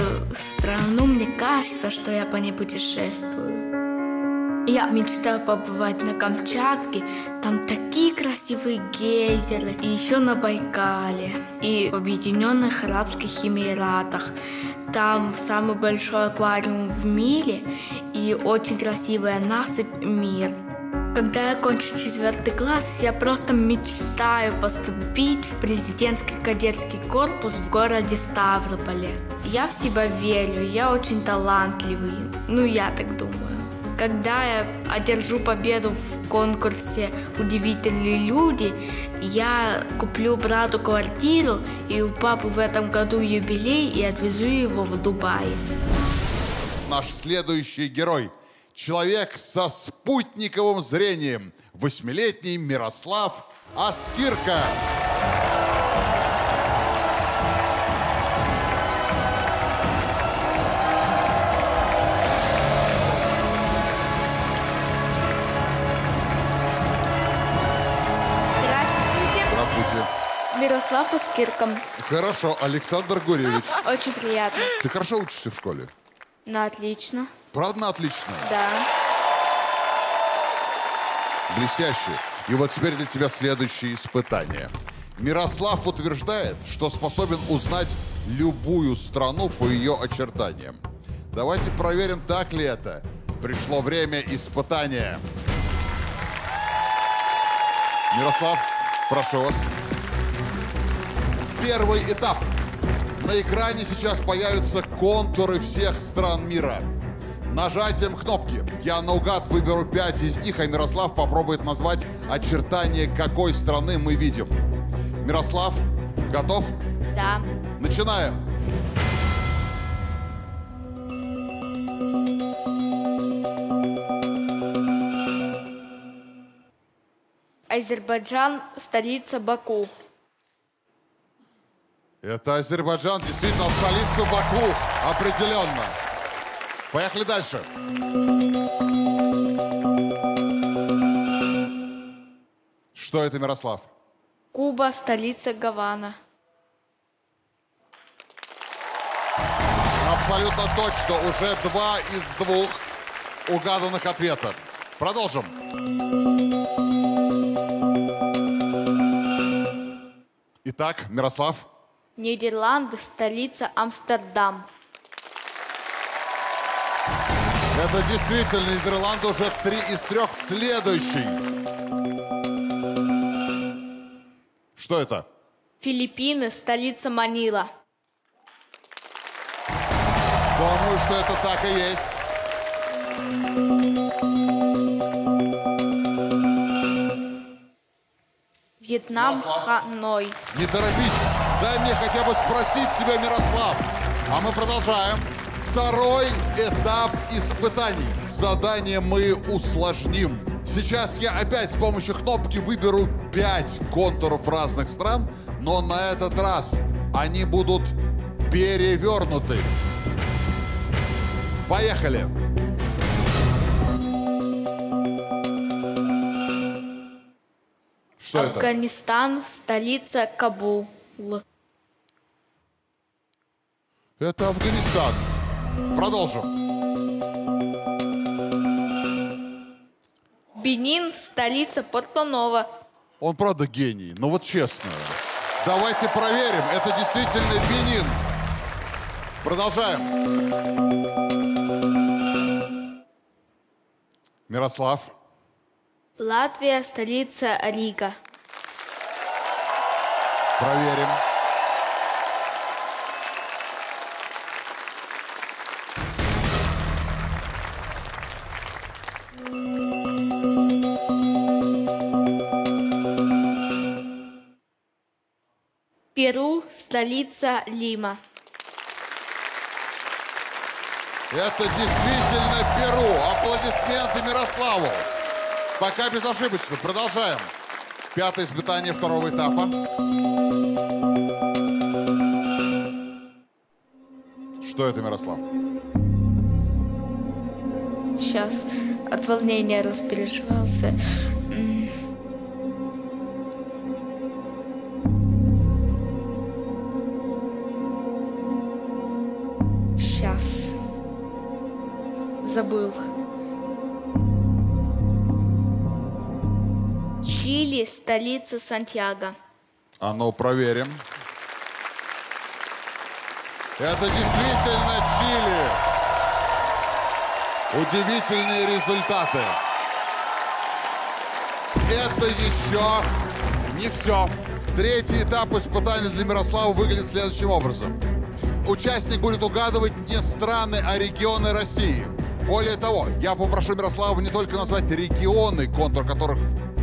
страну, мне кажется, что я по ней путешествую. Я мечтаю побывать на Камчатке, там такие красивые гейзеры, и еще на Байкале, и в Объединенных Арабских Эмиратах. Там самый большой аквариум в мире и очень красивая насыпь «Мир». Когда я кончу четвертый класс, я просто мечтаю поступить в президентский кадетский корпус в городе Ставрополе. Я в себя верю, я очень талантливый, ну я так думаю. Когда я одержу победу в конкурсе «Удивительные люди», я куплю брату квартиру, и у папы в этом году юбилей, и отвезу его в Дубай. Наш следующий герой. Человек со спутниковым зрением. Восьмилетний Мирослав Аскирка. Здравствуйте. Здравствуйте. Мирослав Аскирка. Хорошо, Александр Гуревич. Очень приятно. Ты хорошо учишься в школе? Ну, отлично. Правда, отлично? Да. Блестяще. И вот теперь для тебя следующее испытание. Мирослав утверждает, что способен узнать любую страну по ее очертаниям. Давайте проверим, так ли это. Пришло время испытания. Мирослав, прошу вас. Первый этап. На экране сейчас появятся контуры всех стран мира. Нажатием кнопки я наугад выберу пять из них, а Мирослав попробует назвать очертания какой страны мы видим. Мирослав, готов? Да. Начинаем. Азербайджан, столица Баку. Это Азербайджан, действительно, столица Баку, определенно. Поехали дальше. Что это, Мирослав? Куба, столица Гавана. Абсолютно точно. Уже два из двух угаданных ответа. Продолжим. Итак, Мирослав. Нидерланды, столица Амстердам. Это действительно Нидерланды, уже три из трех. Следующий. Что это? Филиппины, столица Манила. Думаю, что это так и есть. Вьетнам, Мирослав. Ханой. Не торопись, дай мне хотя бы спросить тебя, Мирослав. А мы продолжаем. Второй этап испытаний. Задание мы усложним. Сейчас я опять с помощью кнопки выберу пять контуров разных стран, но на этот раз они будут перевернуты. Поехали. Что это? Афганистан, столица Кабул. Это Афганистан. Продолжим. Бенин, столица Порто-Ново. Он правда гений, но вот честно. Давайте проверим, это действительно Бенин. Продолжаем. Мирослав. Латвия, столица Рига. Проверим. Перу, столица Лима. Это действительно Перу. Аплодисменты Мирославу. Пока безошибочно. Продолжаем. Пятое испытание второго этапа. Что это, Мирослав? Сейчас от волнения распереживался. Сейчас. Забыл. Чили, столица Сантьяго. А ну, проверим. Это действительно Чили. Удивительные результаты. Это еще не все. Третий этап испытаний для Мирослава выглядит следующим образом. Участник будет угадывать не страны, а регионы России. Более того, я попрошу Мирослава не только назвать регионы, контур которых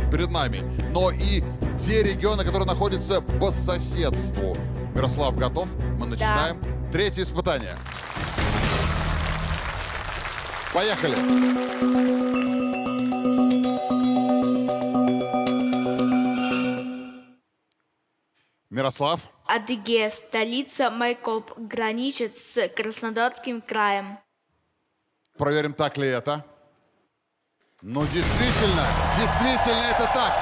перед нами, но и те регионы, которые находятся по соседству. Мирослав, готов? Мы начинаем. Да. Третье испытание. Поехали. Мирослав. Адыгея, столица Майкоп, граничит с Краснодарским краем. Проверим, так ли это. Ну, действительно, действительно это так.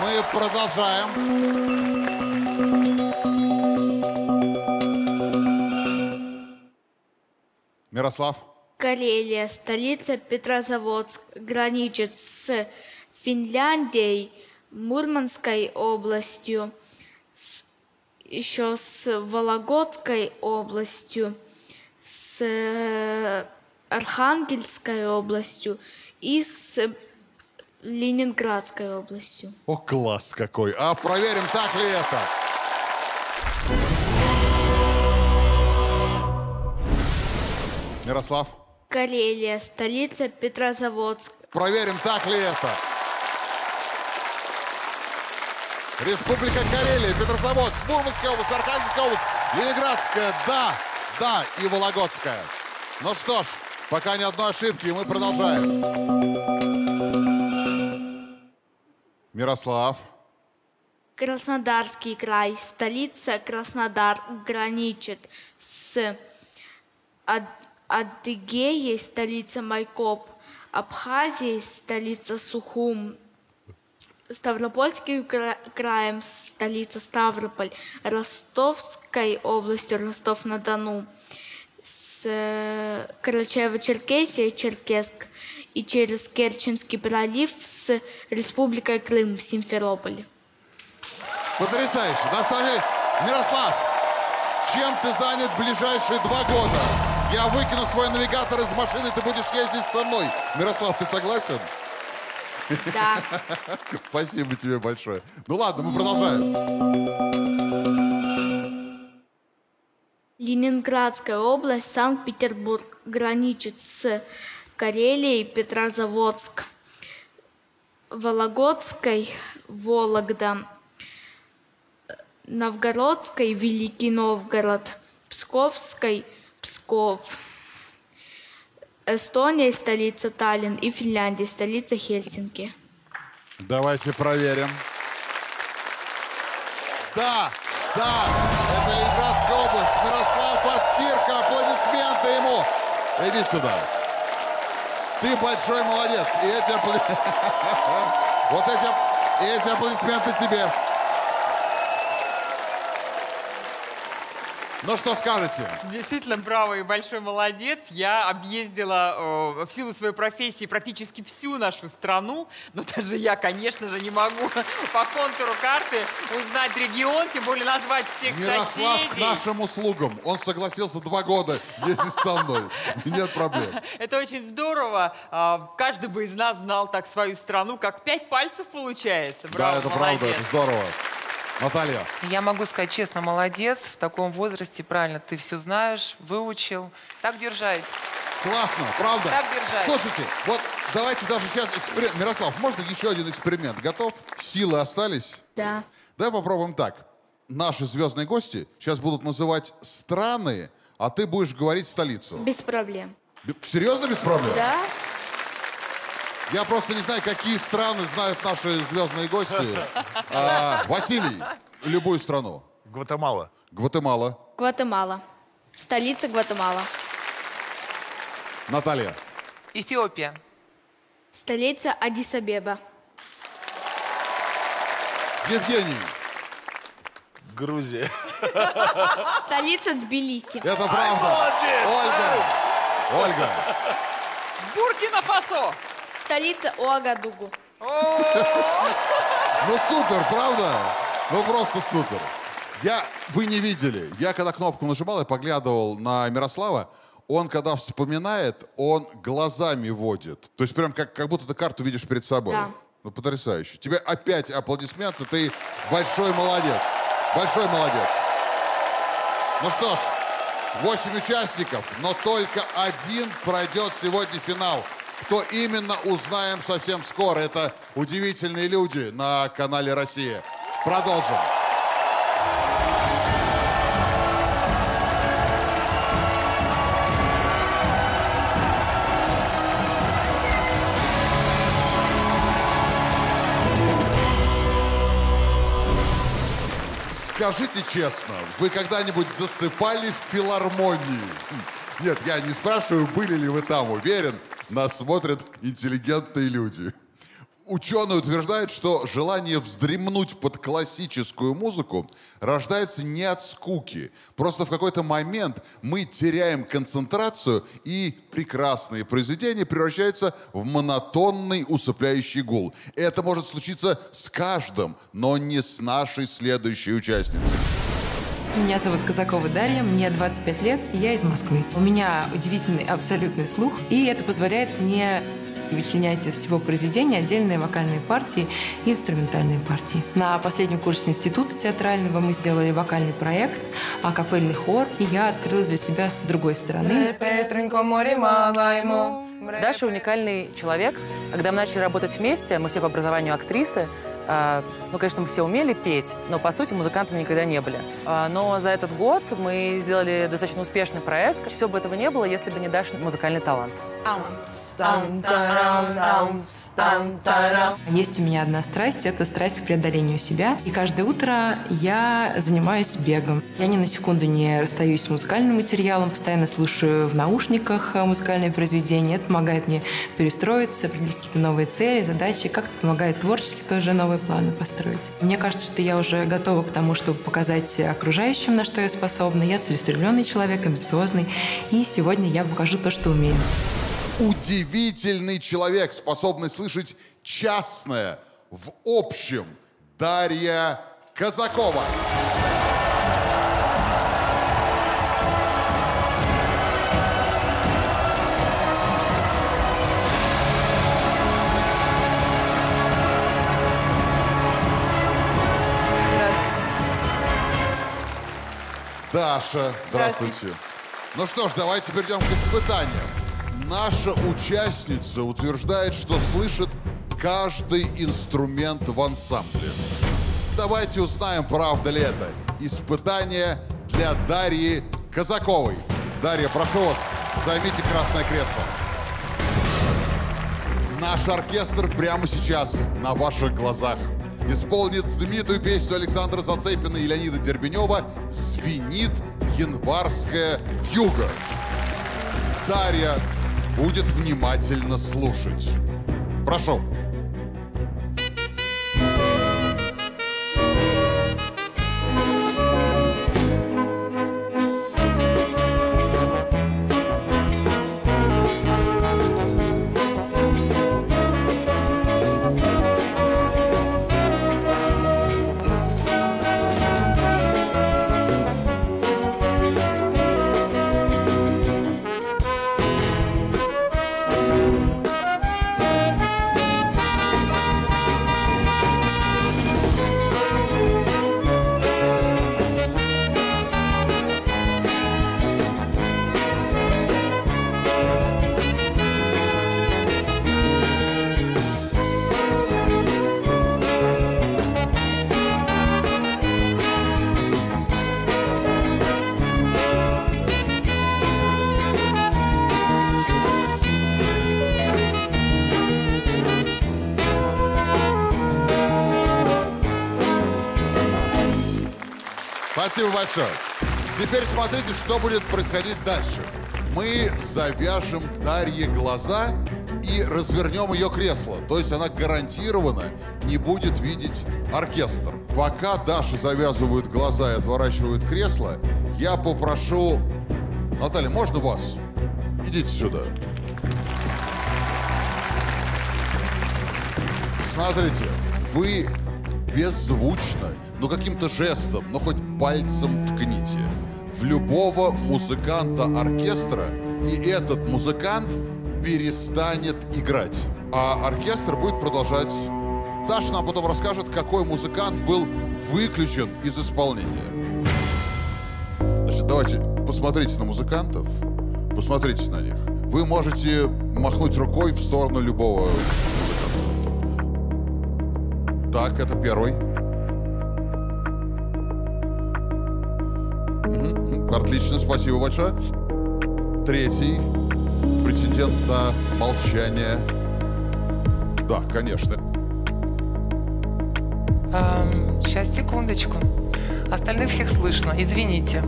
Мы продолжаем. Мирослав. Карелия, столица Петрозаводск, граничит с Финляндией, Мурманской областью, с, еще с Вологодской областью, с Архангельской областью и с Ленинградской областью. О, класс какой! А проверим, так ли это. Мирослав. Карелия, столица Петрозаводск. Проверим, так ли это. Республика Карелия, Петрозаводск, Мурманская область, Архангельская область, Ленинградская, да, да, и Вологодская. Ну что ж, пока ни одной ошибки, мы продолжаем. Мирослав. Краснодарский край, столица Краснодар, граничит с Ад... Адыгеей, столица Майкоп, Абхазией, столица Сухум, Ставропольским кра... краем, столица Ставрополь, Ростовской областью, Ростов-на-Дону, с Карачаево-Черкесия, Черкесск, и через Керченский пролив с Республикой Крым, Симферополь. Потрясающе. На самом деле, Мирослав, чем ты занят ближайшие два года? Я выкину свой навигатор из машины, ты будешь ездить со мной. Мирослав, ты согласен? Да. Спасибо тебе большое. Ну ладно, мы продолжаем. Ленинградская область, Санкт-Петербург, граничит с Карелией, Петрозаводск, Вологодской, Вологда, Новгородской, Великий Новгород, Псковской, Псков, Эстония, столица Таллин, и Финляндия, столица Хельсинки. Давайте проверим. Да! Да, это Ленинградская область. Мирослав Аскирка, аплодисменты ему. Иди сюда. Ты большой молодец. И эти аплодисменты... Вот эти аплодисменты тебе. Ну что скажете? Действительно, браво и большой молодец. Я объездила э, в силу своей профессии практически всю нашу страну, но даже я, конечно же, не могу по контуру карты узнать регион, тем более назвать всех Мирослав соседей. Мирослав к нашим услугам. Он согласился два года ездить со мной. Нет проблем. Это очень здорово. Каждый бы из нас знал так свою страну, как пять пальцев получается. Браво, да, это молодец. Правда, это здорово. Наталья. Я могу сказать честно, молодец. В таком возрасте, правильно, ты все знаешь, выучил. Так держать. Классно, правда? Так держать. Слушайте, вот давайте даже сейчас эксперимент. Мирослав, можно еще один эксперимент? Готов? Силы остались? Да. Давай попробуем так. Наши звездные гости сейчас будут называть страны, а ты будешь говорить столицу. Без проблем. Серьезно без проблем? Да. Я просто не знаю, какие страны знают наши звездные гости. А, Василий, любую страну. Гватемала. Гватемала. Гватемала. Столица Гватемала. Наталья. Эфиопия. Столица Аддис-Абеба. Евгений. Грузия. Столица Тбилиси. Это правда. Ой, Ольга. Ольга. Буркина-Фасо. Столица Уагадугу. Ну супер, правда? Ну просто супер. Я, вы не видели. Я когда кнопку нажимал и поглядывал на Мирослава, он, когда вспоминает, он глазами водит. То есть прям как, как будто ты карту видишь перед собой. Да. Ну потрясающе. Тебе опять аплодисменты. Ты большой молодец. Большой молодец. Ну что ж, восемь участников, но только один пройдет сегодня финал. Кто именно, узнаем совсем скоро. Это удивительные люди на канале «Россия». Продолжим. Скажите честно, вы когда-нибудь засыпали в филармонии? Нет, я не спрашиваю, были ли вы там, уверен, нас смотрят интеллигентные люди. Ученые утверждают, что желание вздремнуть под классическую музыку рождается не от скуки. Просто в какой-то момент мы теряем концентрацию, и прекрасные произведения превращаются в монотонный усыпляющий гул. Это может случиться с каждым, но не с нашей следующей участницей. Меня зовут Казакова Дарья, мне двадцать пять лет, и я из Москвы. У меня удивительный абсолютный слух, и это позволяет мне... вычленять из всего произведения отдельные вокальные партии и инструментальные партии. На последнем курсе института театрального мы сделали вокальный проект, акапельный хор, и я открыла для себя с другой стороны. Даша уникальный человек. Когда мы начали работать вместе, мы все по образованию актрисы, ну, конечно, мы все умели петь, но, по сути, музыкантами никогда не были. Но за этот год мы сделали достаточно успешный проект. Все бы этого не было, если бы не Дашин музыкальный талант. Есть у меня одна страсть, это страсть к преодолению себя. И каждое утро я занимаюсь бегом. Я ни на секунду не расстаюсь с музыкальным материалом, постоянно слушаю в наушниках музыкальные произведения. Это помогает мне перестроиться, определить какие-то новые цели, задачи, как-то помогает творчески тоже новые планы построить. Мне кажется, что я уже готова к тому, чтобы показать окружающим, на что я способна. Я целеустремленный человек, амбициозный, и сегодня я покажу то, что умею. Удивительный человек, способный слышать частное в общем, Дарья Казакова. Даша, здравствуйте. здравствуйте. Ну что ж, давайте перейдем к испытаниям. Наша участница утверждает, что слышит каждый инструмент в ансамбле. Давайте узнаем, правда ли это. Испытание для Дарьи Казаковой. Дарья, прошу вас, займите красное кресло. Наш оркестр прямо сейчас на ваших глазах исполнит знаменитую песню Александра Зацепина и Леонида Дербенева «Звенит январская вьюга». Дарья будет внимательно слушать. Прошу. Спасибо большое. Теперь смотрите, что будет происходить дальше. Мы завяжем Дарье глаза и развернем ее кресло. То есть она гарантированно не будет видеть оркестр. Пока Даша завязывает глаза и отворачивает кресло, я попрошу... Наталья, можно вас? Идите сюда. Смотрите, вы беззвучно, но каким-то жестом, но хоть пальцем ткните в любого музыканта оркестра, и этот музыкант перестанет играть. А оркестр будет продолжать. Даша нам потом расскажет, какой музыкант был выключен из исполнения. Значит, давайте посмотрите на музыкантов, посмотрите на них. Вы можете махнуть рукой в сторону любого музыканта. Так, это первый. Отлично, спасибо большое. Третий претендент на молчание. Да, конечно. Эм, сейчас, секундочку. Остальных всех слышно, извините.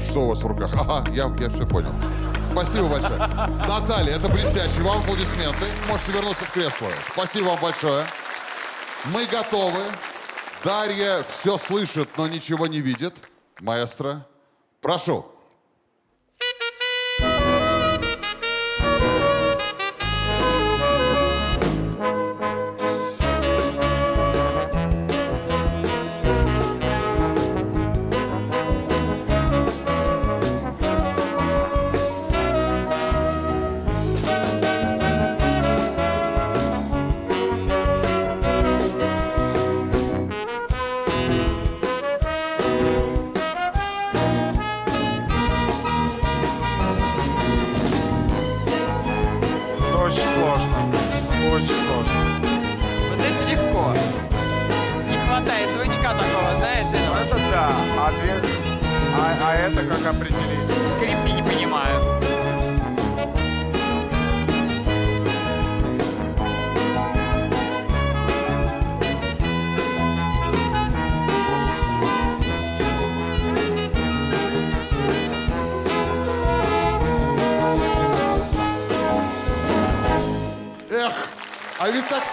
Что у вас в руках? Ага, я, я все понял. Спасибо большое. Наталья, это блестяще. Вам аплодисменты. Можете вернуться в кресло. Спасибо вам большое. Мы готовы. Дарья все слышит, но ничего не видит. Маэстро, прошу.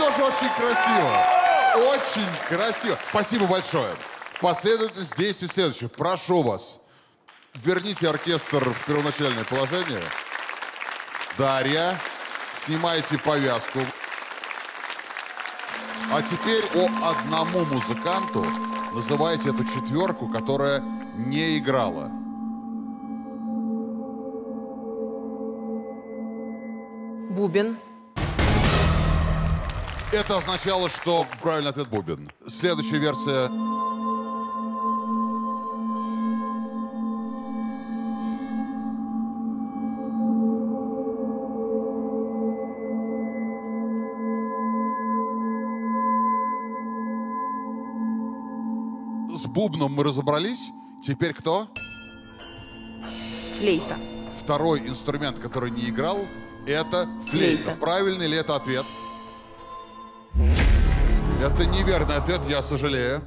Очень красиво. Очень красиво. Спасибо большое. Последовательность действий следующая. Прошу вас, верните оркестр в первоначальное положение. Дарья, снимайте повязку. А теперь о одному музыканту называйте эту четверку, которая не играла. Бубен. Это означало, что правильный ответ бубен. Следующая версия. С бубном мы разобрались. Теперь кто? Флейта. Второй инструмент, который не играл, это флейта. Флейта. Правильный ли это ответ? Это неверный ответ, я сожалею.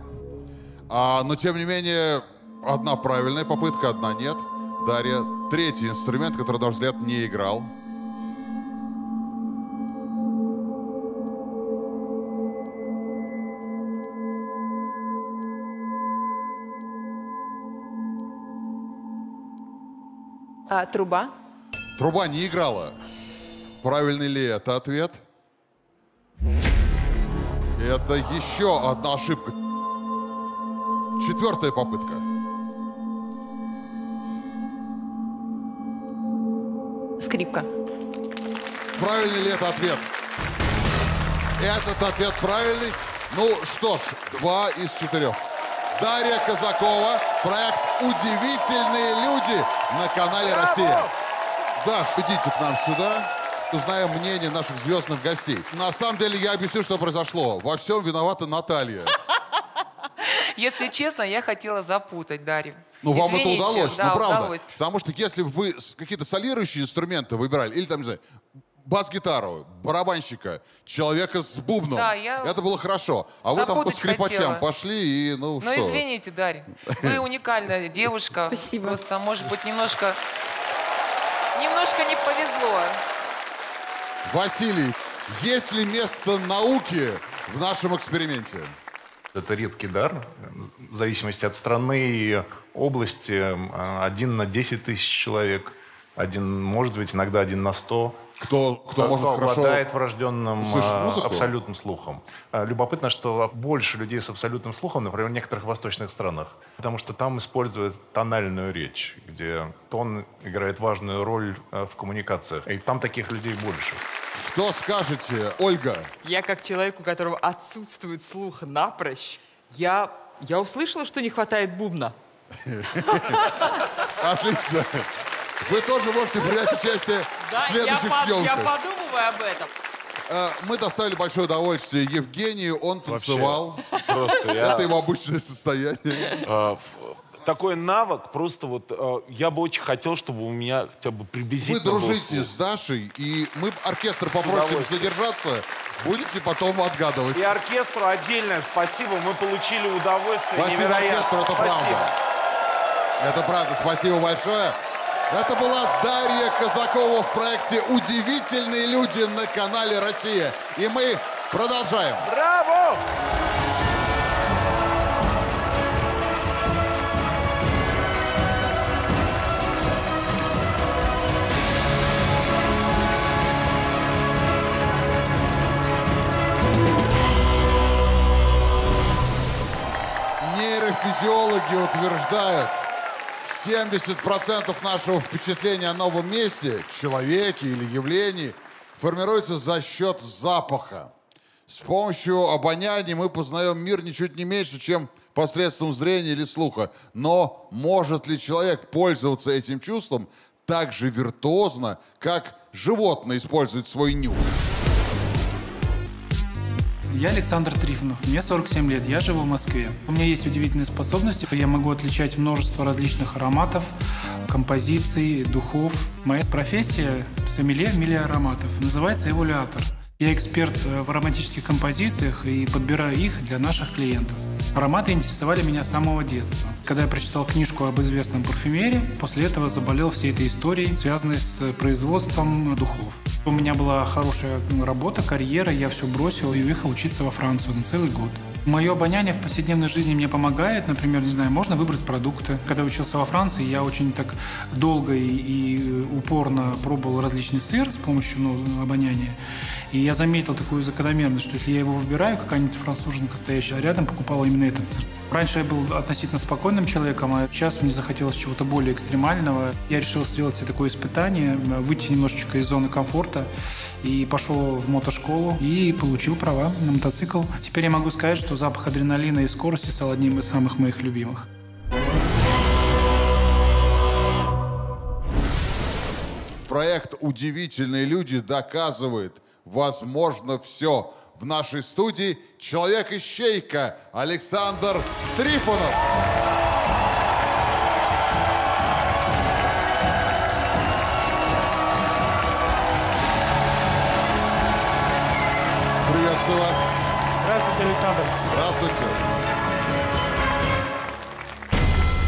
А, но, тем не менее, одна правильная попытка, одна нет. Дарья, третий инструмент, который, на наш взгляд, не играл. А, труба? Труба не играла. Правильный ли это ответ? Это еще одна ошибка. Четвертая попытка. Скрипка. Правильный ли это ответ? Этот ответ правильный. Ну что ж, два из четырех. Дарья Казакова, проект «Удивительные люди» на канале «Россия». Даш, идите к нам сюда. Узнаем мнение наших звездных гостей. На самом деле, я объясню, что произошло. Во всем виновата Наталья. Если честно, я хотела запутать Дарью. Ну, вам это удалось, ну правда. Потому что если вы какие-то солирующие инструменты выбирали, или там, не знаю, бас-гитару, барабанщика, человека с бубном. Да, я... Это было хорошо. А вы там по скрипачам хотела. пошли и ну, ну что? Ну извините, Дарья, вы уникальная девушка. Спасибо. Просто, может быть, немножко, немножко не повезло. Василий, есть ли место науки в нашем эксперименте? Это редкий дар. В зависимости от страны и области, один на десять тысяч человек, один, может быть, иногда один на сто. Кто, кто, кто обладает врожденным абсолютным слухом. Любопытно, что больше людей с абсолютным слухом, например, в некоторых восточных странах, потому что там используют тональную речь, где тон играет важную роль в коммуникациях. И там таких людей больше. Что скажете, Ольга? Я как человек, у которого отсутствует слух напрочь, я, я услышала, что не хватает бубна. Отлично. Вы тоже можете принять участие в следующих съемках. Я подумываю об этом. Мы доставили большое удовольствие Евгению, он танцевал. Это его обычное состояние. Такой навык, просто вот я бы очень хотел, чтобы у меня хотя бы приблизительно... Вы дружите с Дашей, и мы оркестр попросим задержаться, будете потом отгадывать. И оркестру отдельное спасибо, мы получили удовольствие невероятное. Спасибо оркестру, это правда. Это правда, спасибо большое. Это была Дарья Казакова в проекте «Удивительные люди» на канале «Россия». И мы продолжаем. Браво! Нейрофизиологи утверждают, семьдесят процентов нашего впечатления о новом месте, человеке или явлении формируется за счет запаха. С помощью обоняния мы познаем мир ничуть не меньше, чем посредством зрения или слуха. Но может ли человек пользоваться этим чувством так же виртуозно, как животное использует свой нюх? Я Александр Трифонов, мне сорок семь лет, я живу в Москве. У меня есть удивительные способности, я могу отличать множество различных ароматов, композиций, духов. Моя профессия – сомелье в мире ароматов, называется эволюатор. Я эксперт в ароматических композициях и подбираю их для наших клиентов. Ароматы интересовали меня с самого детства. Когда я прочитал книжку об известном парфюмере, после этого заболел всей этой историей, связанной с производством духов. У меня была хорошая работа, карьера, я все бросил и уехал учиться во Францию на целый год. Мое обоняние в повседневной жизни мне помогает, например, не знаю, можно выбрать продукты. Когда учился во Франции, я очень так долго и, и упорно пробовал различный сыр с помощью ну, обоняния. И я заметил такую закономерность, что если я его выбираю, какая-нибудь француженка, стоящая рядом, покупала именно этот сыр. Раньше я был относительно спокойным человеком, а сейчас мне захотелось чего-то более экстремального. Я решил сделать себе такое испытание, выйти немножечко из зоны комфорта и пошел в мотошколу и получил права на мотоцикл. Теперь я могу сказать, что запах адреналина и скорости стал одним из самых моих любимых. Проект «Удивительные люди» доказывает, возможно, все. В нашей студии человек-ищейка Александр Трифонов. Приветствую вас. Здравствуйте, Александр. Здравствуйте.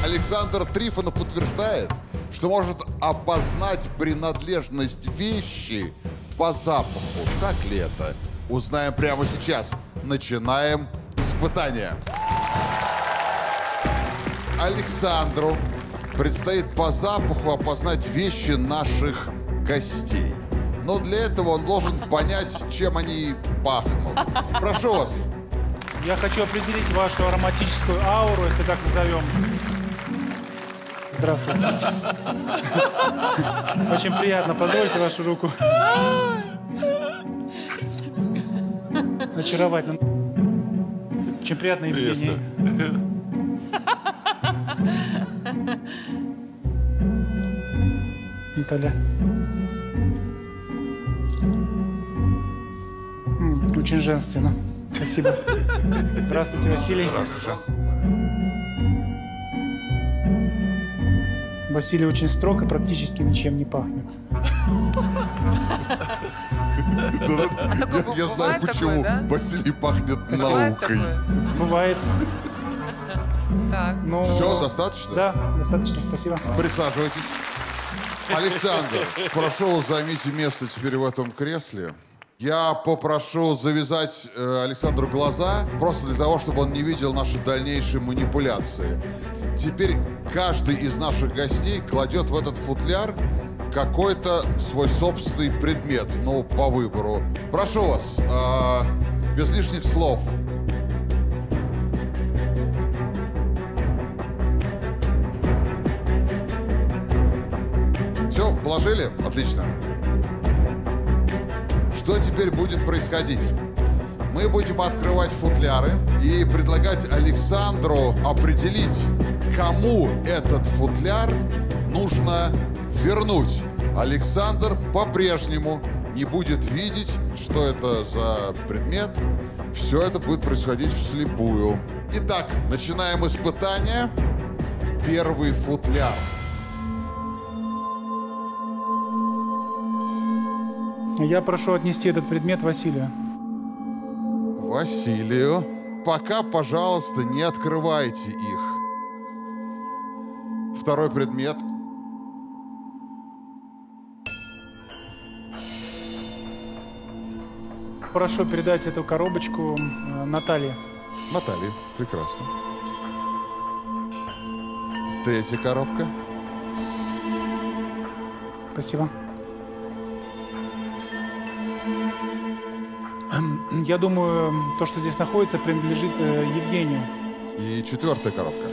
Александр Трифонов утверждает, что может опознать принадлежность вещи по запаху. Так ли это? Узнаем прямо сейчас. Начинаем испытание. Александру предстоит по запаху опознать вещи наших гостей. Но для этого он должен понять, чем они пахнут. Прошу вас. Я хочу определить вашу ароматическую ауру, если так назовем. Здравствуйте. Очень приятно. Позвольте вашу руку. Очаровательно. Очень приятно, Евгений. Наталья. Очень женственно. Спасибо. Здравствуйте, Василий. Здравствуйте. Василий очень строг и практически ничем не пахнет. Я знаю, почему Василий пахнет наукой. Бывает. Все, достаточно? Да, достаточно, спасибо. Присаживайтесь. Александр, прошу вас, займите место теперь в этом кресле. Я попрошу завязать э, Александру глаза, просто для того, чтобы он не видел наши дальнейшие манипуляции. Теперь каждый из наших гостей кладет в этот футляр какой-то свой собственный предмет, ну, по выбору. Прошу вас, э, без лишних слов. Все, положили? Отлично. Что теперь будет происходить? Мы будем открывать футляры и предлагать Александру определить, кому этот футляр нужно вернуть. Александр по-прежнему не будет видеть, что это за предмет. Все это будет происходить вслепую. Итак, начинаем испытание. Первый футляр. Я прошу отнести этот предмет Василию. Василию, пока, пожалуйста, не открывайте их. Второй предмет. Прошу передать эту коробочку Наталье. Наталье, прекрасно. Третья коробка. Спасибо. Я думаю, то, что здесь находится, принадлежит э, Евгению. И четвертая коробка.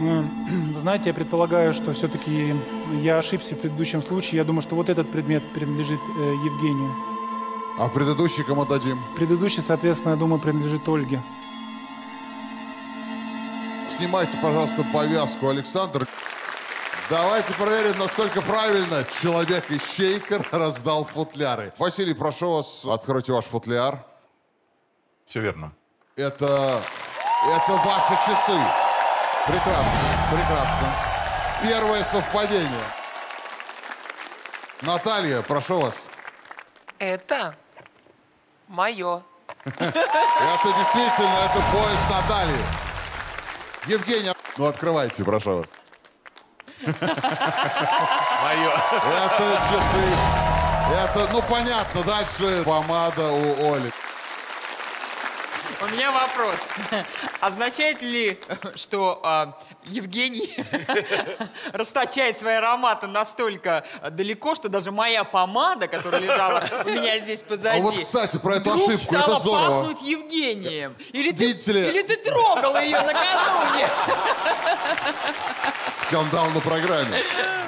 Вы знаете, я предполагаю, что все-таки я ошибся в предыдущем случае. Я думаю, что вот этот предмет принадлежит э, Евгению. А предыдущий кому дадим? Предыдущий, соответственно, я думаю, принадлежит Ольге. Снимайте, пожалуйста, повязку, Александр. Давайте проверим, насколько правильно человек-ищейка раздал футляры. Василий, прошу вас, откройте ваш футляр. Все верно. Это... это ваши часы. Прекрасно, прекрасно. Первое совпадение. Наталья, прошу вас. Это мое. Это действительно, это пояс Натальи. Евгений, ну открывайте, прошу вас. Мое. Это часы. Это, ну понятно, дальше помада у Оли. У меня вопрос. Означает ли, что э, Евгений расточает свои ароматы настолько далеко, что даже моя помада, которая лежала у меня здесь позади, а вот, кстати, про эту ошибку, это здорово. Пахнуть Евгением? Или ты, или ты трогал ее накануне? Скандал на программе.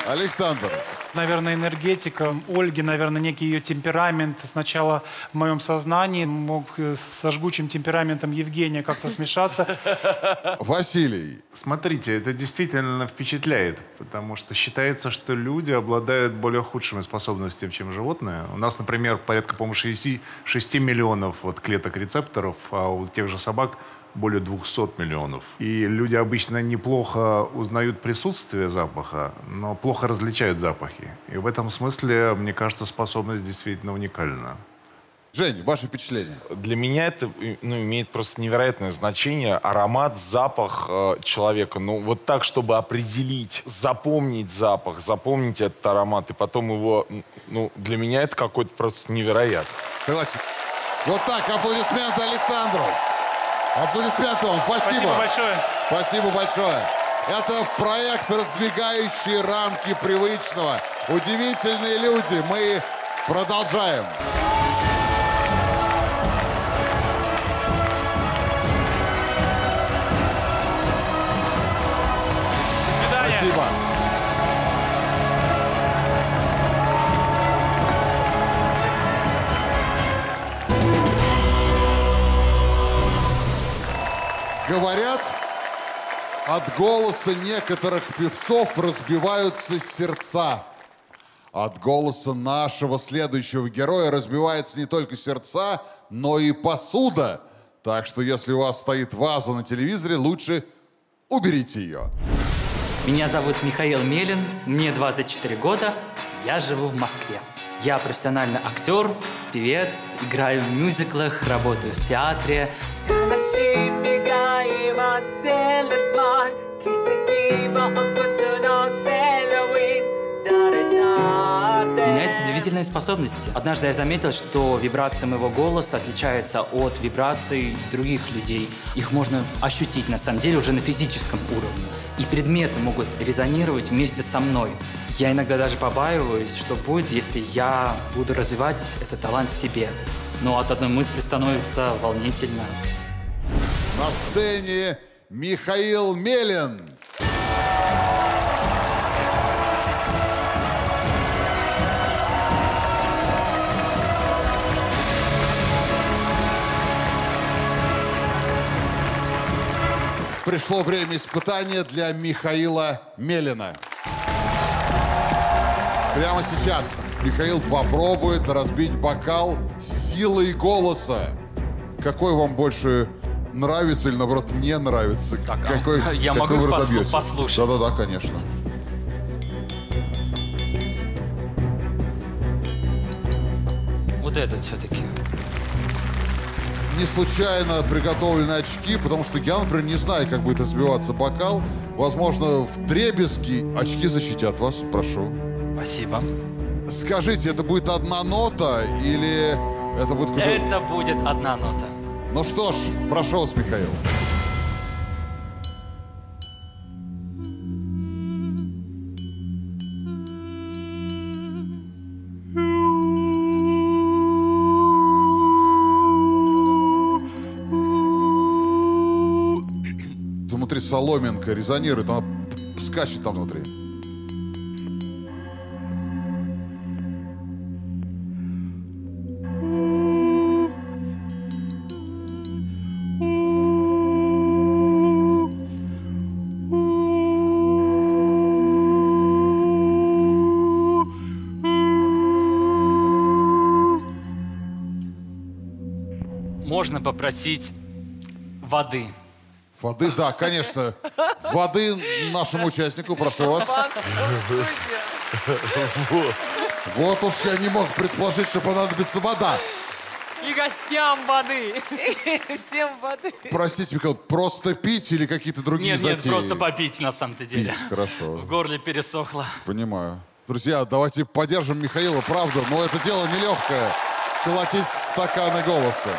Александр. Наверное, энергетика Ольги, наверное, некий ее темперамент сначала в моем сознании мог со жгучим темпераментом Евгения как-то смешаться. Василий. Смотрите, это действительно впечатляет, потому что считается, что люди обладают более худшими способностями, чем животные. У нас, например, порядка, по-моему, шести миллионов вот клеток рецепторов, а у тех же собак более двухсот миллионов. И люди обычно неплохо узнают присутствие запаха, но плохо различают запахи. И в этом смысле, мне кажется, способность действительно уникальна. Жень, ваше впечатление? Для меня это, ну, имеет просто невероятное значение. Аромат, запах э, человека. Ну, вот так, чтобы определить, запомнить запах, запомнить этот аромат, и потом его... Ну, для меня это какой-то просто невероятный. Согласен. Вот так, аплодисменты Александру. Аплодисменты вам, спасибо. Спасибо большое. Спасибо большое. Это проект, раздвигающий рамки привычного. Удивительные люди. Мы продолжаем. До свидания. Спасибо. Говорят, от голоса некоторых певцов разбиваются сердца. От голоса нашего следующего героя разбивается не только сердца, но и посуда. Так что, если у вас стоит ваза на телевизоре, лучше уберите ее. Меня зовут Михаил Мелин, мне двадцать четыре года, я живу в Москве. Я профессиональный актер, певец, играю в мюзиклах, работаю в театре. У меня есть удивительные способности. Однажды я заметил, что вибрация моего голоса отличается от вибраций других людей. Их можно ощутить, на самом деле, уже на физическом уровне. И предметы могут резонировать вместе со мной. Я иногда даже побаиваюсь, что будет, если я буду развивать этот талант в себе. Но от одной мысли становится волнительно. На сцене Михаил Мелин. Пришло время испытания для Михаила Мелина. Прямо сейчас Михаил попробует разбить бокал силой голоса. Какой вам больше нравится или, наоборот, не нравится? Так, какой, я какой могу вы разобьете? Послушать. Да-да-да, конечно. Вот этот все-таки. Не случайно приготовлены очки, потому что я, например, не знаю, как будет разбиваться бокал. Возможно, вдребезги очки защитят вас. Прошу. Спасибо. Скажите, это будет одна нота или это будет... Это будет одна нота. Ну что ж, прошу вас, Михаил. Внутри соломинка резонирует, она скачет там внутри. Можно попросить воды. Воды, да, конечно. Воды нашему участнику, прошу вас. Вот уж я не мог предположить, что понадобится вода. И гостям воды. Всем воды. Простите, Михаил, просто пить или какие-то другие затеи? Нет, нет, просто попить, на самом-то деле. Пить, хорошо. В горле пересохло. Понимаю. Друзья, давайте поддержим Михаила, правда, но это дело нелегкое. Колотить стаканы голоса.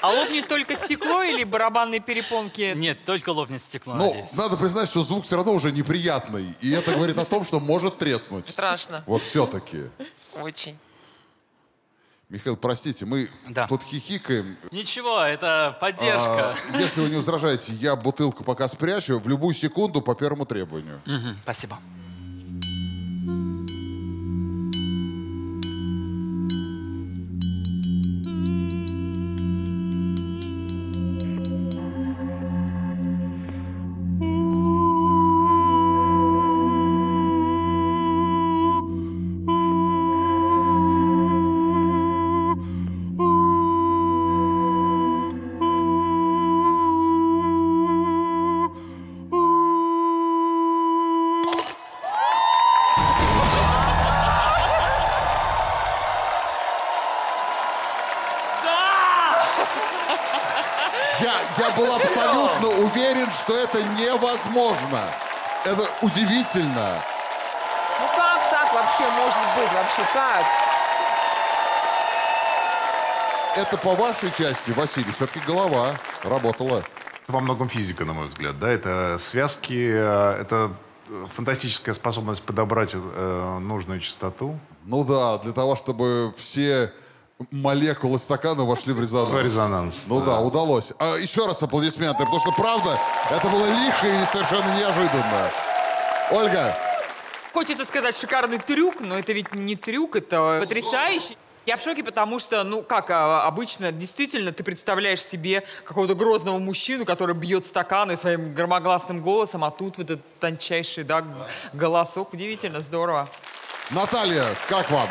А лопнет только стекло или барабанные перепонки? Нет, только лопнет стекло. Ну, надеюсь. Надо признать, что звук все равно уже неприятный. И это говорит о том, что может треснуть. Страшно. Вот все-таки. Очень. Михаил, простите, мы да. тут хихикаем. Ничего, это поддержка. А, если вы не возражаете, я бутылку пока спрячу в любую секунду по первому требованию. Угу, спасибо. Возможно. Это удивительно. Ну как так вообще может быть? Вообще как? Это по вашей части, Василий, все-таки голова работала. Во многом физика, на мой взгляд, да? Это связки, это фантастическая способность подобрать нужную частоту. Ну да, для того, чтобы все молекулы стакана вошли в резонанс. резонанс ну да, да удалось. А, еще раз аплодисменты, потому что, правда, это было лихо и совершенно неожиданно. Ольга. Хочется сказать шикарный трюк, но это ведь не трюк, это потрясающий. Я в шоке, потому что, ну, как обычно, действительно, ты представляешь себе какого-то грозного мужчину, который бьет стаканы своим громогласным голосом, а тут вот этот тончайший, да, голосок. Удивительно, здорово. Наталья, как вам?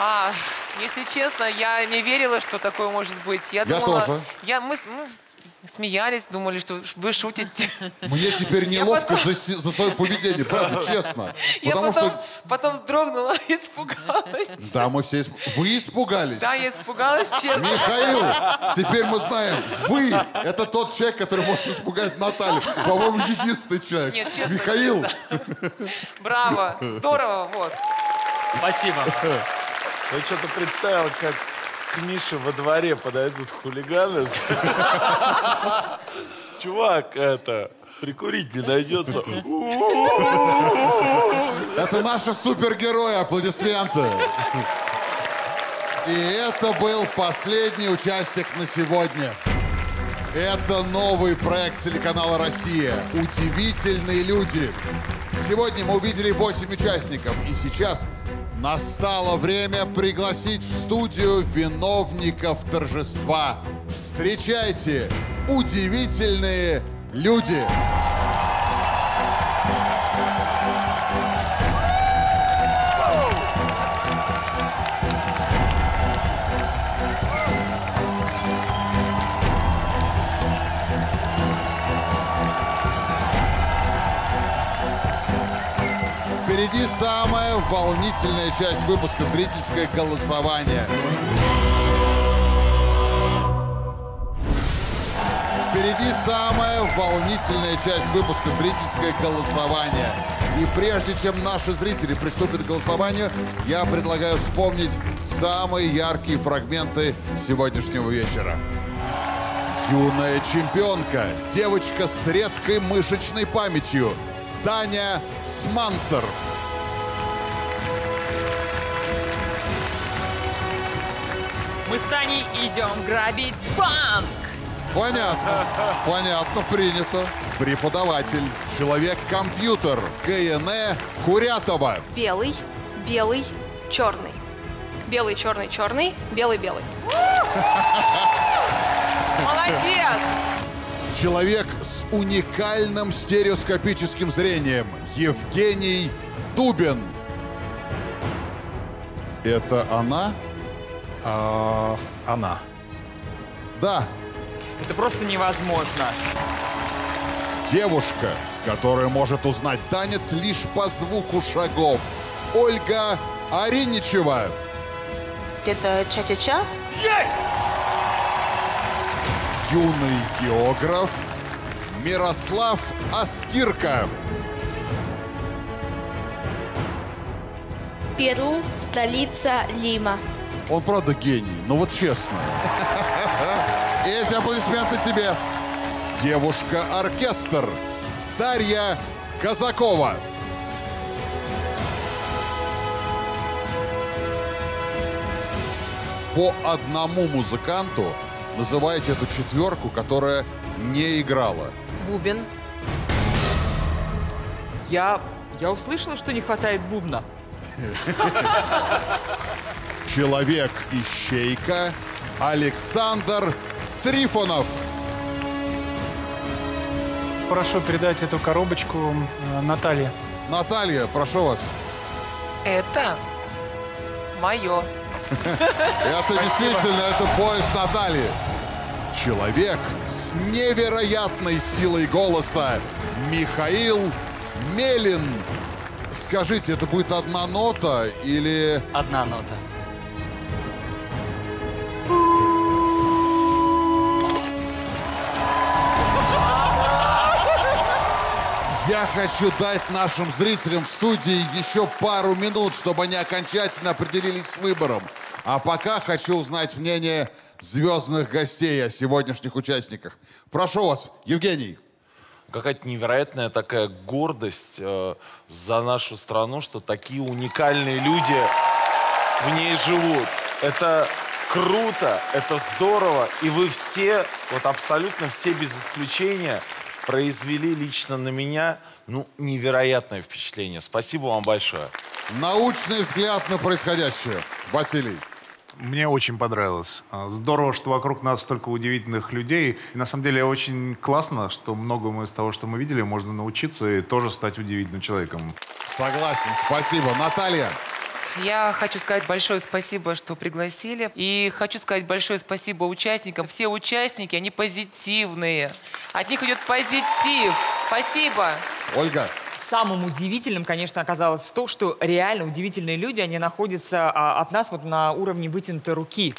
А... Если честно, я не верила, что такое может быть. Я, я думала, тоже. Я, мы, мы смеялись, думали, что вы шутите. Мне теперь неловко потом... за, за свое поведение, правда, честно. Я потому потом, что... потом вздрогнула, испугалась. Да, мы все исп... Вы испугались? Да, я испугалась, честно. Михаил, теперь мы знаем, вы – это тот человек, который может испугать Наталью. По-моему, единственный человек. Нет, честно, Михаил. Честно. Браво, здорово, вот. Спасибо. Я что-то представил, как к Мише во дворе подойдут хулиганы. Чувак, это, прикурить не найдется. Это наши супергерои, аплодисменты. И это был последний участник на сегодня. Это новый проект телеканала «Россия». Удивительные люди. Сегодня мы увидели восемь участников, и сейчас... Настало время пригласить в студию виновников торжества. Встречайте, удивительные люди! Впереди самая волнительная часть выпуска – зрительское голосование. Впереди самая волнительная часть выпуска – зрительское голосование. И прежде чем наши зрители приступят к голосованию, я предлагаю вспомнить самые яркие фрагменты сегодняшнего вечера. Юная чемпионка, девочка с редкой мышечной памятью. Татьяна Сманцер. Мы с Таней идем грабить банк. Понятно, понятно, принято. Преподаватель, человек-компьютер, Гарина Курякова. Белый, белый, черный. Белый, черный, черный, белый, белый. Молодец! Человек с уникальным стереоскопическим зрением. Евгений Дубин. Это она? А, она. Да. Это просто невозможно. Девушка, которая может узнать танец лишь по звуку шагов. Ольга Ариничева. Это ча-ча-ча? Есть! Юный географ Мирослав Аскирка. Перу, столица Лима. Он правда гений, но вот честно. Эти аплодисменты тебе. Девушка-оркестр Дарья Казакова. По одному музыканту называйте эту четверку, которая не играла. Бубен. Я, я услышала, что не хватает бубна. Человек-ищейка Александр Трифонов. Прошу передать эту коробочку Наталье. Наталья, прошу вас. Это мое. Это действительно, это пояс Натальи. Человек с невероятной силой голоса Михаил Мелин. Скажите, это будет одна нота или... Одна нота. Я хочу дать нашим зрителям в студии еще пару минут, чтобы они окончательно определились с выбором. А пока хочу узнать мнение звездных гостей о сегодняшних участниках. Прошу вас, Евгений. Какая-то невероятная такая гордость э, за нашу страну, что такие уникальные люди в ней живут. Это круто, это здорово. И вы все, вот абсолютно все без исключения, произвели лично на меня, ну, невероятное впечатление. Спасибо вам большое. Научный взгляд на происходящее. Василий. Мне очень понравилось. Здорово, что вокруг нас столько удивительных людей. И на самом деле очень классно, что многому из того, что мы видели, можно научиться и тоже стать удивительным человеком. Согласен, спасибо. Наталья. Я хочу сказать большое спасибо, что пригласили. И хочу сказать большое спасибо участникам. Все участники, они позитивные. От них идет позитив. Спасибо. Ольга. Самым удивительным, конечно, оказалось то, что реально удивительные люди, они находятся от нас вот на уровне вытянутой руки.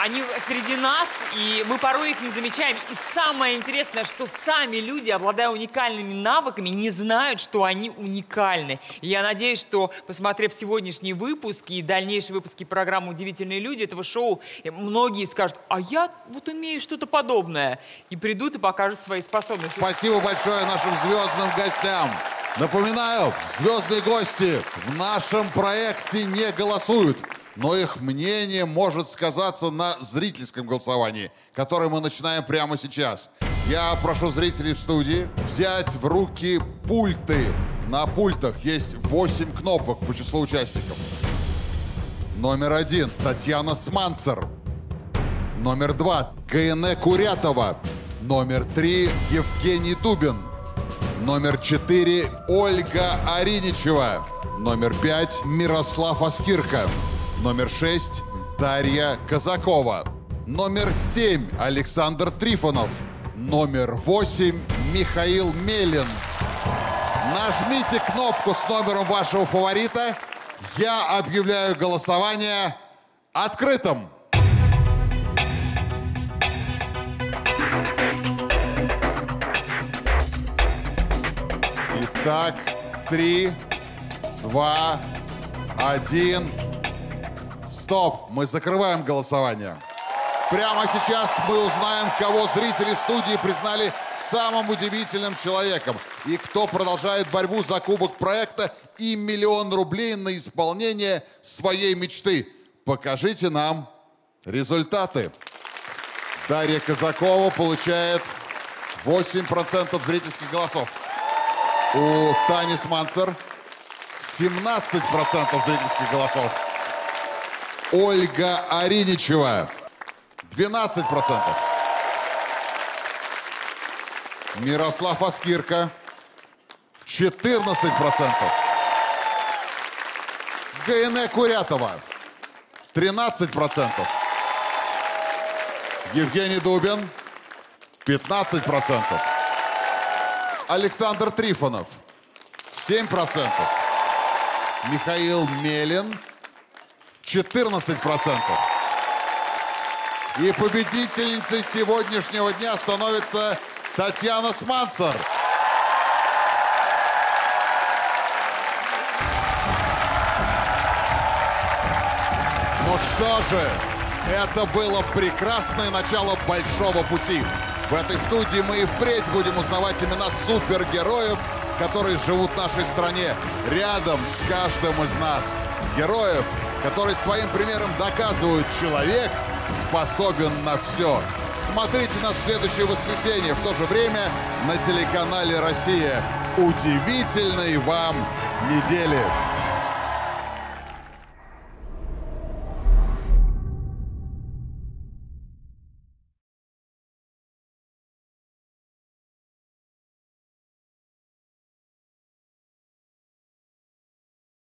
Они среди нас, и мы порой их не замечаем. И самое интересное, что сами люди, обладая уникальными навыками, не знают, что они уникальны. И я надеюсь, что, посмотрев сегодняшний выпуск и дальнейшие выпуски программы «Удивительные люди», этого шоу, многие скажут, а я вот умею что-то подобное. И придут и покажут свои способности. Спасибо большое нашим звездным гостям. Напоминаю, звездные гости в нашем проекте не голосуют. Но их мнение может сказаться на зрительском голосовании, которое мы начинаем прямо сейчас. Я прошу зрителей в студии взять в руки пульты. На пультах есть восемь кнопок по числу участников. Номер один – Татьяна Сманцер. Номер два – Гарина Курякова. Номер три – Евгений Дубин. Номер четыре – Ольга Ариничева. Номер пять – Мирослав Аскирка. Номер шесть – Дарья Казакова. Номер семь – Александр Трифонов. Номер восемь – Михаил Мелин. Нажмите кнопку с номером вашего фаворита. Я объявляю голосование открытым. Итак, три, два, один... Стоп! Мы закрываем голосование. Прямо сейчас мы узнаем, кого зрители в студии признали самым удивительным человеком и кто продолжает борьбу за кубок проекта и миллион рублей на исполнение своей мечты. Покажите нам результаты. Дарья Казакова получает восемь процентов зрительских голосов. У Тани Сманцер семнадцать процентов зрительских голосов. Ольга Ариничева, двенадцать процентов. Мирослав Аскирка, четырнадцать процентов. Гарина Курякова, тринадцать процентов. Евгений Дубин, пятнадцать процентов. Александр Трифонов, семь процентов. Михаил Мелин, четырнадцать процентов. И победительницей сегодняшнего дня становится Татьяна Сманцер. Ну что же, это было прекрасное начало большого пути. В этой студии мы и впредь будем узнавать имена супергероев, которые живут в нашей стране, рядом с каждым из нас. Героев, которые своим примером доказывают, человек способен на все. Смотрите нас в следующее воскресенье в то же время на телеканале «Россия». Удивительной вам недели!